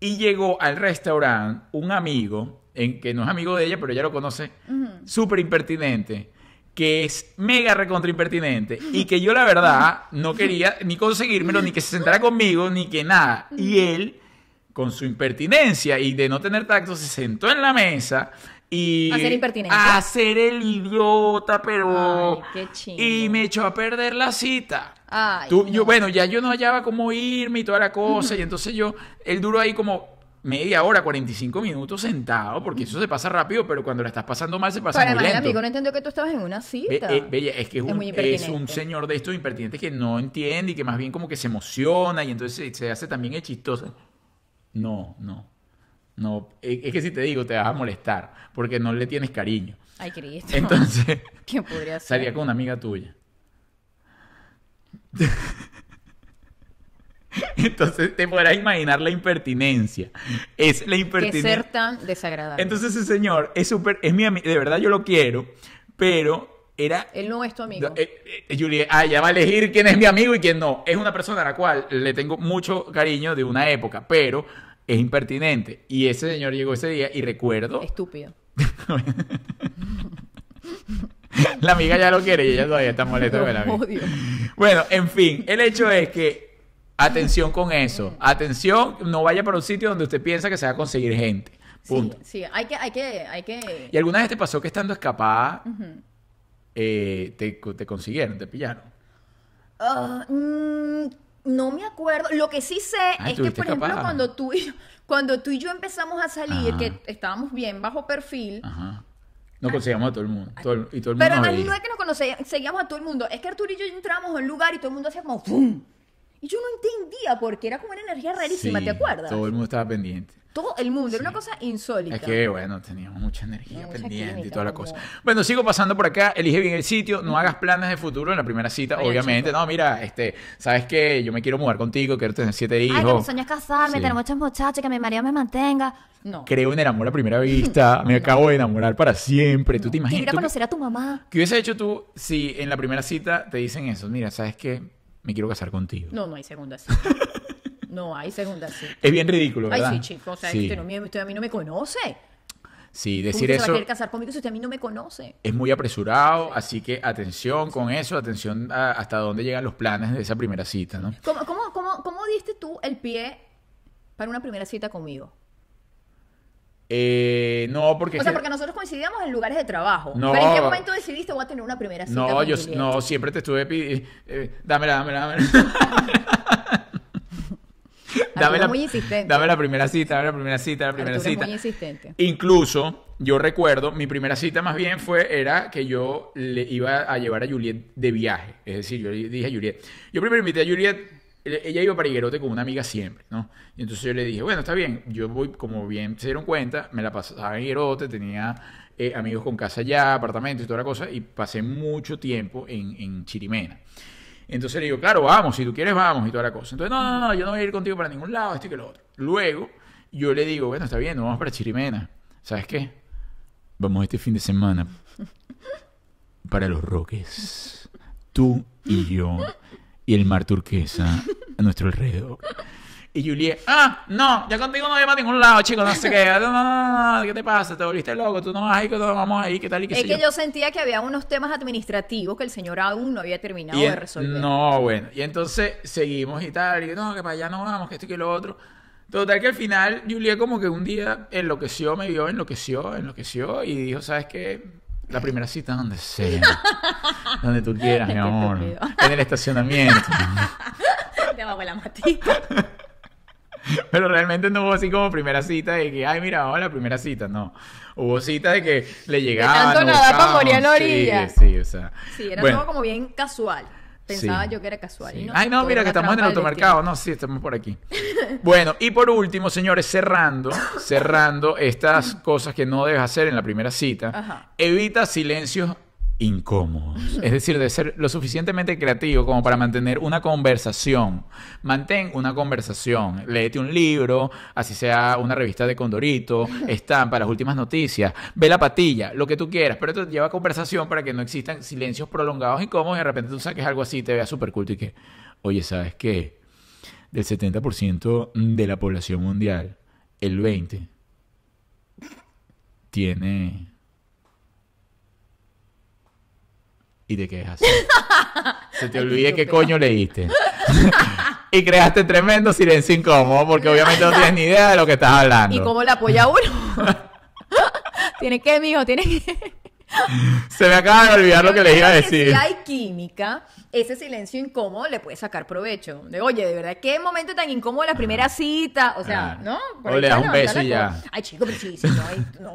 Y llegó al restaurante un amigo, que no es amigo de ella, pero ella lo conoce, uh-huh. súper impertinente, que es mega recontra impertinente y que yo la verdad no quería ni conseguírmelo, ni que se sentara conmigo, ni que nada. Y él, con su impertinencia y de no tener tacto, se sentó en la mesa y... A ser impertinente. A ser el idiota, pero... Ay, qué chingo. Y me echó a perder la cita. Ay, tú, no. Yo, bueno, ya yo no hallaba cómo irme y toda la cosa y entonces él duró ahí como... media hora, 45 minutos sentado, porque eso se pasa rápido, pero cuando la estás pasando mal se pasa muy lento. El amigo no entendió que tú estabas en una cita. Bella, es que es un señor de estos impertinentes que no entiende y que más bien como que se emociona y entonces se hace también el chistoso. No. Es que si te digo, te vas a molestar, porque no le tienes cariño. Ay, Cristo. Entonces, ¿qué podría ser? Salía con una amiga tuya. Entonces te podrás imaginar la impertinencia. Es la impertinencia. Qué ser tan desagradable. Entonces ese señor es mi amigo. De verdad yo lo quiero, pero era... Él no es tu amigo. Juliet, ya va a elegir quién es mi amigo y quién no. Es una persona a la cual le tengo mucho cariño de una época, pero es impertinente. Y ese señor llegó ese día y recuerdo... Estúpido. La amiga ya lo quiere y ella todavía está molesta con la amiga. Odio. Bueno, en fin, el hecho es que atención con eso. Atención, no vaya para un sitio donde usted piensa que se va a conseguir gente. Punto. Sí, hay que... ¿Y alguna vez te pasó que estando escapada te consiguieron, te pillaron? No me acuerdo. Lo que sí sé es que, por ejemplo, cuando tú y yo empezamos a salir, ajá. que estábamos bien bajo perfil... Ajá. No conseguíamos a todo el mundo. Todo el mundo pero además no es que nos conseguíamos a todo el mundo. Es que Arturo y yo entramos a un lugar y todo el mundo hacía como... ¡Fum! Y yo no entendía porque era como una energía rarísima, sí, ¿te acuerdas? Todo el mundo estaba pendiente. Todo el mundo, sí. Era una cosa insólita. Es que, bueno, teníamos mucha energía pendiente química, y toda la cosa. Bueno, sigo pasando por acá, elige bien el sitio, no hagas planes de futuro en la primera cita, ay, obviamente. Chico. No, mira, ¿sabes qué? Yo me quiero mudar contigo, quiero tener 7 hijos. Ay, que mi sueño es casarme, sí. Tener muchos muchachos, que mi marido me mantenga. No. Creo en el amor a primera vista, me acabo de enamorar para siempre. No. ¿Tú te imaginas? Quiero conocer a tu mamá. ¿Qué hubiese hecho tú si en la primera cita te dicen eso? Mira, ¿sabes qué? Me quiero casar contigo. No hay segunda cita. No hay segunda cita. Es bien ridículo, ¿verdad? Ay, sí, chico. O sea, sí. Usted a mí no me conoce. Sí, decir eso... ¿Cómo se va a querer casar conmigo si usted a mí no me conoce? Es muy apresurado, así que atención con eso, atención a hasta dónde llegan los planes de esa primera cita, ¿no? ¿Cómo diste tú el pie para una primera cita conmigo? No, porque... O sea, porque nosotros coincidíamos en lugares de trabajo. No, pero ¿en qué momento decidiste voy a tener una primera cita? No, yo no, siempre te estuve pidiendo... dámela. Dame la primera cita. Muy insistente. Incluso, yo recuerdo, mi primera cita más bien era que yo le iba a llevar a Juliet de viaje. Es decir, yo le dije a Juliet, yo primero invité a Juliet, ella iba para Higuerote con una amiga siempre, ¿no? Y entonces yo le dije, bueno, está bien, yo voy, como bien se dieron cuenta, me la pasaba en Higuerote, tenía amigos con casa allá, apartamentos y toda la cosa, y pasé mucho tiempo en Chirimena. Entonces le digo, claro, vamos, si tú quieres vamos y toda la cosa. Entonces, no, yo no voy a ir contigo para ningún lado, esto y que lo otro. Luego, yo le digo, bueno, está bien, nos vamos para Chirimena. ¿Sabes qué? Vamos este fin de semana para Los Roques. Tú y yo y el mar turquesa a nuestro alrededor. Y Juliet, no, ya contigo no voy para ningún lado, chico, no sé qué. No, ¿qué te pasa? Te volviste loco, tú no vas ahí, que todos vamos ahí, ¿qué tal y qué sé yo? Es que yo sentía que había unos temas administrativos que el señor aún no había terminado de resolver. No, bueno, y entonces seguimos y tal, y no, que para allá no vamos, que esto y que lo otro. Total que al final Juliet como que un día enloqueció, me vio, enloqueció y dijo, ¿sabes qué? La primera cita donde sea, donde tú quieras, mi amor, en el estacionamiento. Debajo de la matita. Pero realmente no hubo así como primera cita de que, ay, mira, vamos a la primera cita, no. Hubo citas de que le llegaban, tanto nada para morir en la orilla. Sí, o sea. Sí, era todo como bien casual. Pensaba yo que era casual. Sí. Y no, ay, no, mira, que estamos en el automercado. No, sí, estamos por aquí. Bueno, y por último, señores, cerrando estas cosas que no debes hacer en la primera cita. Ajá. Evita silencios incómodos. Es decir, de ser lo suficientemente creativo como para mantener una conversación. Mantén una conversación. Léete un libro, así sea una revista de Condorito, Estampa, Las Últimas Noticias, ve La Patilla, lo que tú quieras, pero esto lleva conversación para que no existan silencios prolongados incómodos y de repente tú saques algo así, te veas súper culto y que, oye, ¿sabes qué? Del 70% de la población mundial, el 20% tiene... Y te quedas así. Se te olvide qué coño leíste. Y creaste tremendo silencio incómodo porque obviamente no tienes ni idea de lo que estás hablando. ¿Y cómo la apoya uno? Tienes que, mijo, tienes que... Se me acaba de olvidar lo que les iba a decir. Si hay química, ese silencio incómodo le puede sacar provecho. De, oye, de verdad, qué momento tan incómodo la primera cita. O sea, ¿no? O le das un beso y ya. Ay, chico, pero sí,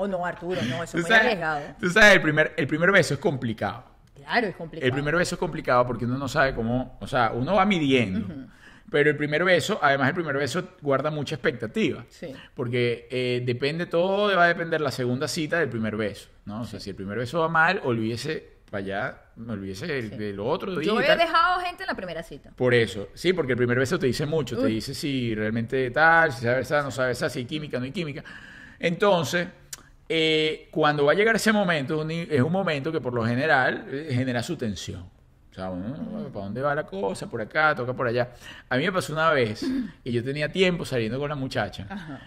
no, Arturo, no, eso es muy arriesgado. Tú sabes, el primer beso es complicado. Claro, es complicado. El primer beso es complicado porque uno no sabe cómo... O sea, uno va midiendo. Uh-huh. Pero el primer beso, además el primer beso guarda mucha expectativa. Sí. Porque depende todo, va a depender la segunda cita del primer beso, ¿no? O sea, si el primer beso va mal, olvídese para allá, olvídese el otro día. Yo había dejado gente en la primera cita. Por eso. Sí, porque el primer beso te dice mucho. Te dice si realmente tal, si sabe besar, no sabe besar, si hay química, no hay química. Entonces... cuando va a llegar ese momento, es un momento que por lo general genera su tensión. O sea, ¿para dónde va la cosa? Por acá, toca por allá. A mí me pasó una vez y yo tenía tiempo saliendo con la muchacha. Ajá.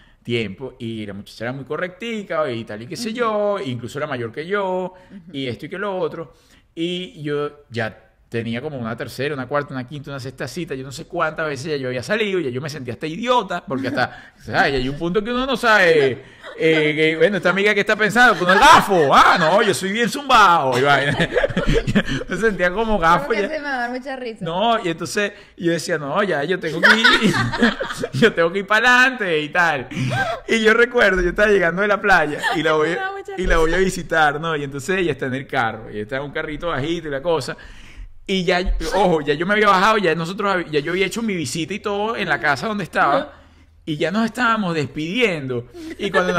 Y la muchacha era muy correctica y tal y qué sé yo, incluso era mayor que yo y esto y que lo otro. Y yo ya tenía como una tercera, una cuarta, una quinta, una sexta cita. Yo no sé cuántas veces ya yo había salido y yo me sentía hasta idiota porque hasta, ¿sabes? Hay un punto que uno no sabe... que, bueno, esta amiga que está pensando con el gafo, no, yo soy bien zumbado. Me sentía como gafo. Ya. Se me va a dar mucha risa. No, y entonces yo decía, no, ya, yo tengo que ir, yo tengo que ir para adelante y tal. Y yo recuerdo, yo estaba llegando de la playa y la voy a visitar, ¿no? Y entonces ella está en el carro, y está en un carrito bajito y la cosa. Y ya, ojo, ya yo me había bajado, ya yo había hecho mi visita y todo en la casa donde estaba. Y ya nos estábamos despidiendo. Y cuando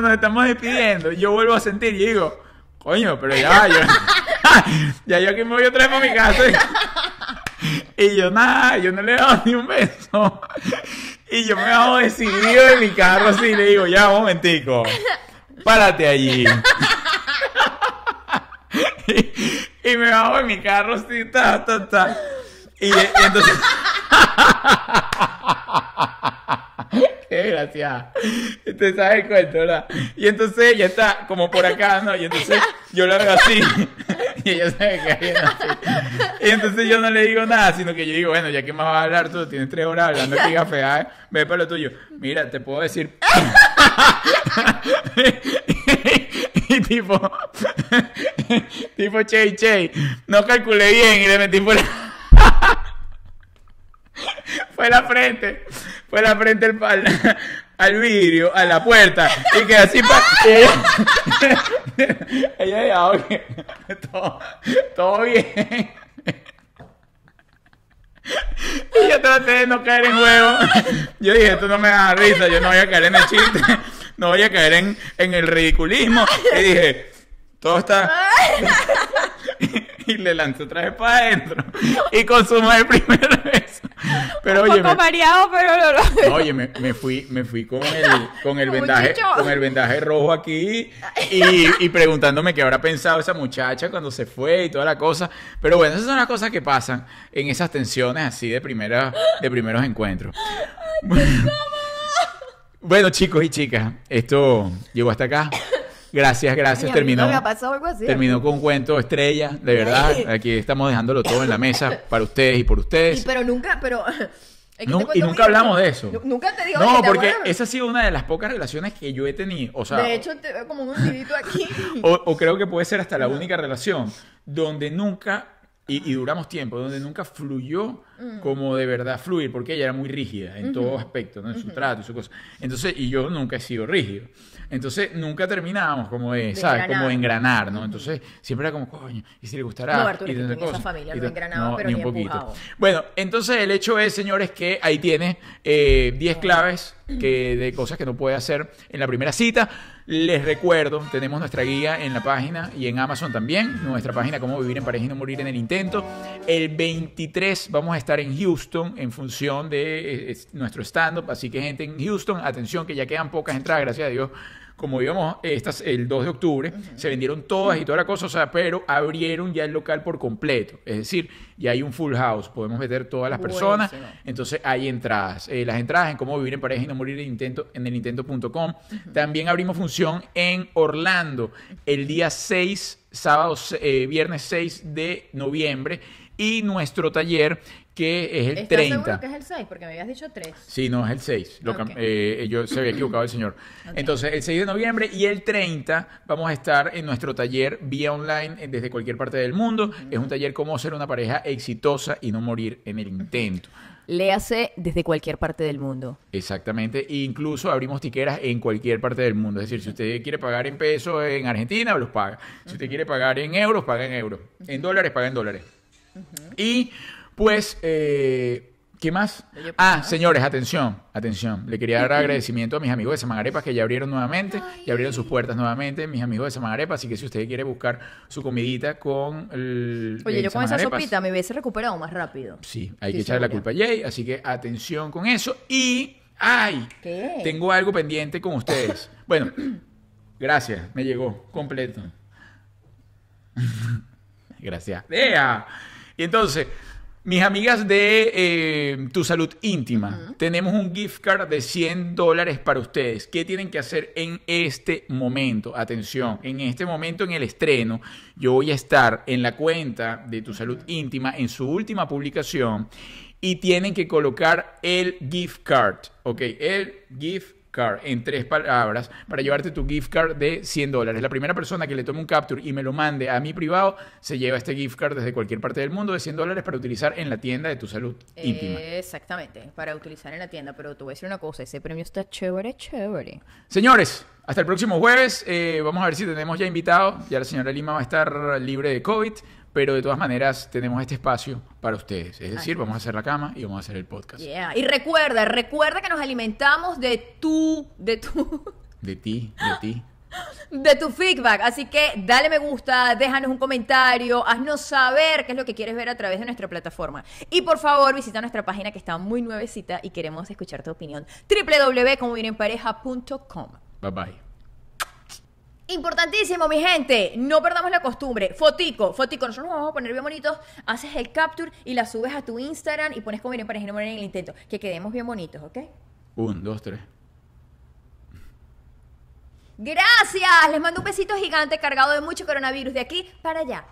nos estamos despidiendo... yo vuelvo a sentir y digo... Coño, pero ya va, yo aquí me voy otra vez para mi casa. Y yo, nada, yo no le he dado ni un beso. Y yo me hago decidido de mi carro así. Y le digo, ya, un momentico. Párate allí. Y me hago en mi carro así, ta. Y entonces... ¡Qué gracia! Te sabes el cuento, ¿verdad? Y entonces ella está como por acá, ¿no? Y entonces yo la veo así. Y ella se me cae así. Y entonces yo no le digo nada, sino que yo digo, bueno, ya que más vas a hablar tú, tienes 3 horas hablando aquí, gafea, ¿eh? Ve para lo tuyo. Mira, te puedo decir... Y tipo che, no calculé bien y le metí por... Fue la frente al vidrio, a la puerta, y que así ella dijo, ok, todo bien. Y yo traté de no caer en juego. Yo dije, esto no me da risa, yo no voy a caer en el chiste, no voy a caer en el ridiculismo. Y dije, todo está... Y le lanzó otra vez para adentro. Y consumó el primer beso. Pero oye, mareado, pero no. Oye, me fui con el vendaje, con el vendaje rojo aquí y preguntándome qué habrá pensado esa muchacha cuando se fue y toda la cosa. Pero bueno, esas son las cosas que pasan en esas tensiones así de primeros encuentros. Bueno, chicos y chicas, esto llegó hasta acá. Gracias. Terminó con un cuento estrella, de verdad. Aquí estamos dejándolo todo en la mesa para ustedes y por ustedes. Pero nunca hablamos de eso. Nunca te digo. No, porque esa ha sido una de las pocas relaciones que yo he tenido. O sea, de hecho, te veo como un nudito aquí. o creo que puede ser hasta la única relación donde nunca... Y duramos tiempo, donde nunca fluyó como de verdad fluir, porque ella era muy rígida en todo aspecto, ¿no? En su trato y su cosa. Entonces, y yo nunca he sido rígido. Entonces, nunca terminábamos como de ¿sabes? Engranar. Como de engranar, ¿no? Entonces, siempre era como, coño, y si le gustará. No, Arturo, y en esa familia no engranaba, no, pero ni un poquito. Empujado. Bueno, entonces el hecho es, señores, que ahí tienes 10 claves de cosas que no puede hacer en la primera cita. Les recuerdo, tenemos nuestra guía en la página y en Amazon también, nuestra página Cómo vivir en pareja y no morir en el intento. El 23 vamos a estar en Houston en función de nuestro stand-up, así que gente en Houston, atención que ya quedan pocas entradas, gracias a Dios. Como íbamos el 2 de octubre, se vendieron todas y toda la cosa, o sea, pero abrieron ya el local por completo. Es decir, ya hay un full house, podemos meter todas las personas. Entonces hay entradas. Las entradas en Cómo vivir en pareja y no morir en el intento.com. También abrimos función en Orlando el día 6, viernes 6 de noviembre. Y nuestro taller, que es el 30. ¿Estás seguro que es el 6? Porque me habías dicho 3. Sí, no, es el 6. Okay. Yo se había equivocado el señor. Okay. Entonces, el 6 de noviembre y el 30 vamos a estar en nuestro taller vía online desde cualquier parte del mundo. Es un taller cómo ser una pareja exitosa y no morir en el intento. Léase desde cualquier parte del mundo. Exactamente. E incluso abrimos tiqueras en cualquier parte del mundo. Es decir, si usted quiere pagar en pesos en Argentina, los paga. Si usted quiere pagar en euros, paga en euros. En dólares, paga en dólares. Y pues, ¿qué más? Ah, señores, atención. Le quería dar agradecimiento a mis amigos de Samán Arepas que ya abrieron nuevamente, ya abrieron sus puertas nuevamente, mis amigos de Samán Arepas. Así que si usted quiere buscar su comidita con el Oye, yo con esa Arepas, sopita me hubiese recuperado más rápido. Sí, hay que echarle la culpa a Jay, así que atención con eso. Y, ¡ay! ¿Qué? Tengo algo pendiente con ustedes. Bueno, gracias, me llegó completo. Gracias. ¡Ea! Y entonces, mis amigas de Tu Salud Íntima, tenemos un gift card de $100 para ustedes. ¿Qué tienen que hacer en este momento? Atención, en este momento, en el estreno, yo voy a estar en la cuenta de Tu Salud Íntima, en su última publicación, y tienen que colocar el gift card, ¿ok? El gift card. En 3 palabras para llevarte tu gift card de $100. La primera persona que le tome un capture y me lo mande a mi privado se lleva este gift card desde cualquier parte del mundo de $100 para utilizar en la tienda de Tu Salud Íntima. Exactamente, para utilizar en la tienda. Pero te voy a decir una cosa, ese premio está chévere. Señores, hasta el próximo jueves. Vamos a ver si tenemos ya invitados. Ya la señora Lima va a estar libre de COVID, pero de todas maneras tenemos este espacio para ustedes. Es decir, vamos a hacer la cama y vamos a hacer el podcast. Yeah. Y recuerda que nos alimentamos de tu feedback. Así que dale me gusta, déjanos un comentario, haznos saber qué es lo que quieres ver a través de nuestra plataforma. Y por favor, visita nuestra página que está muy nuevecita y queremos escuchar tu opinión. www.comovirenpareja.com. Bye bye. Importantísimo, mi gente, no perdamos la costumbre. Fotico, nosotros nos vamos a poner bien bonitos. Haces el capture y la subes a tu Instagram y pones Cómo vivir en pareja y no morir en el intento. Que quedemos bien bonitos, ¿ok? 1, 2, 3. Gracias, les mando un besito gigante cargado de mucho coronavirus de aquí para allá.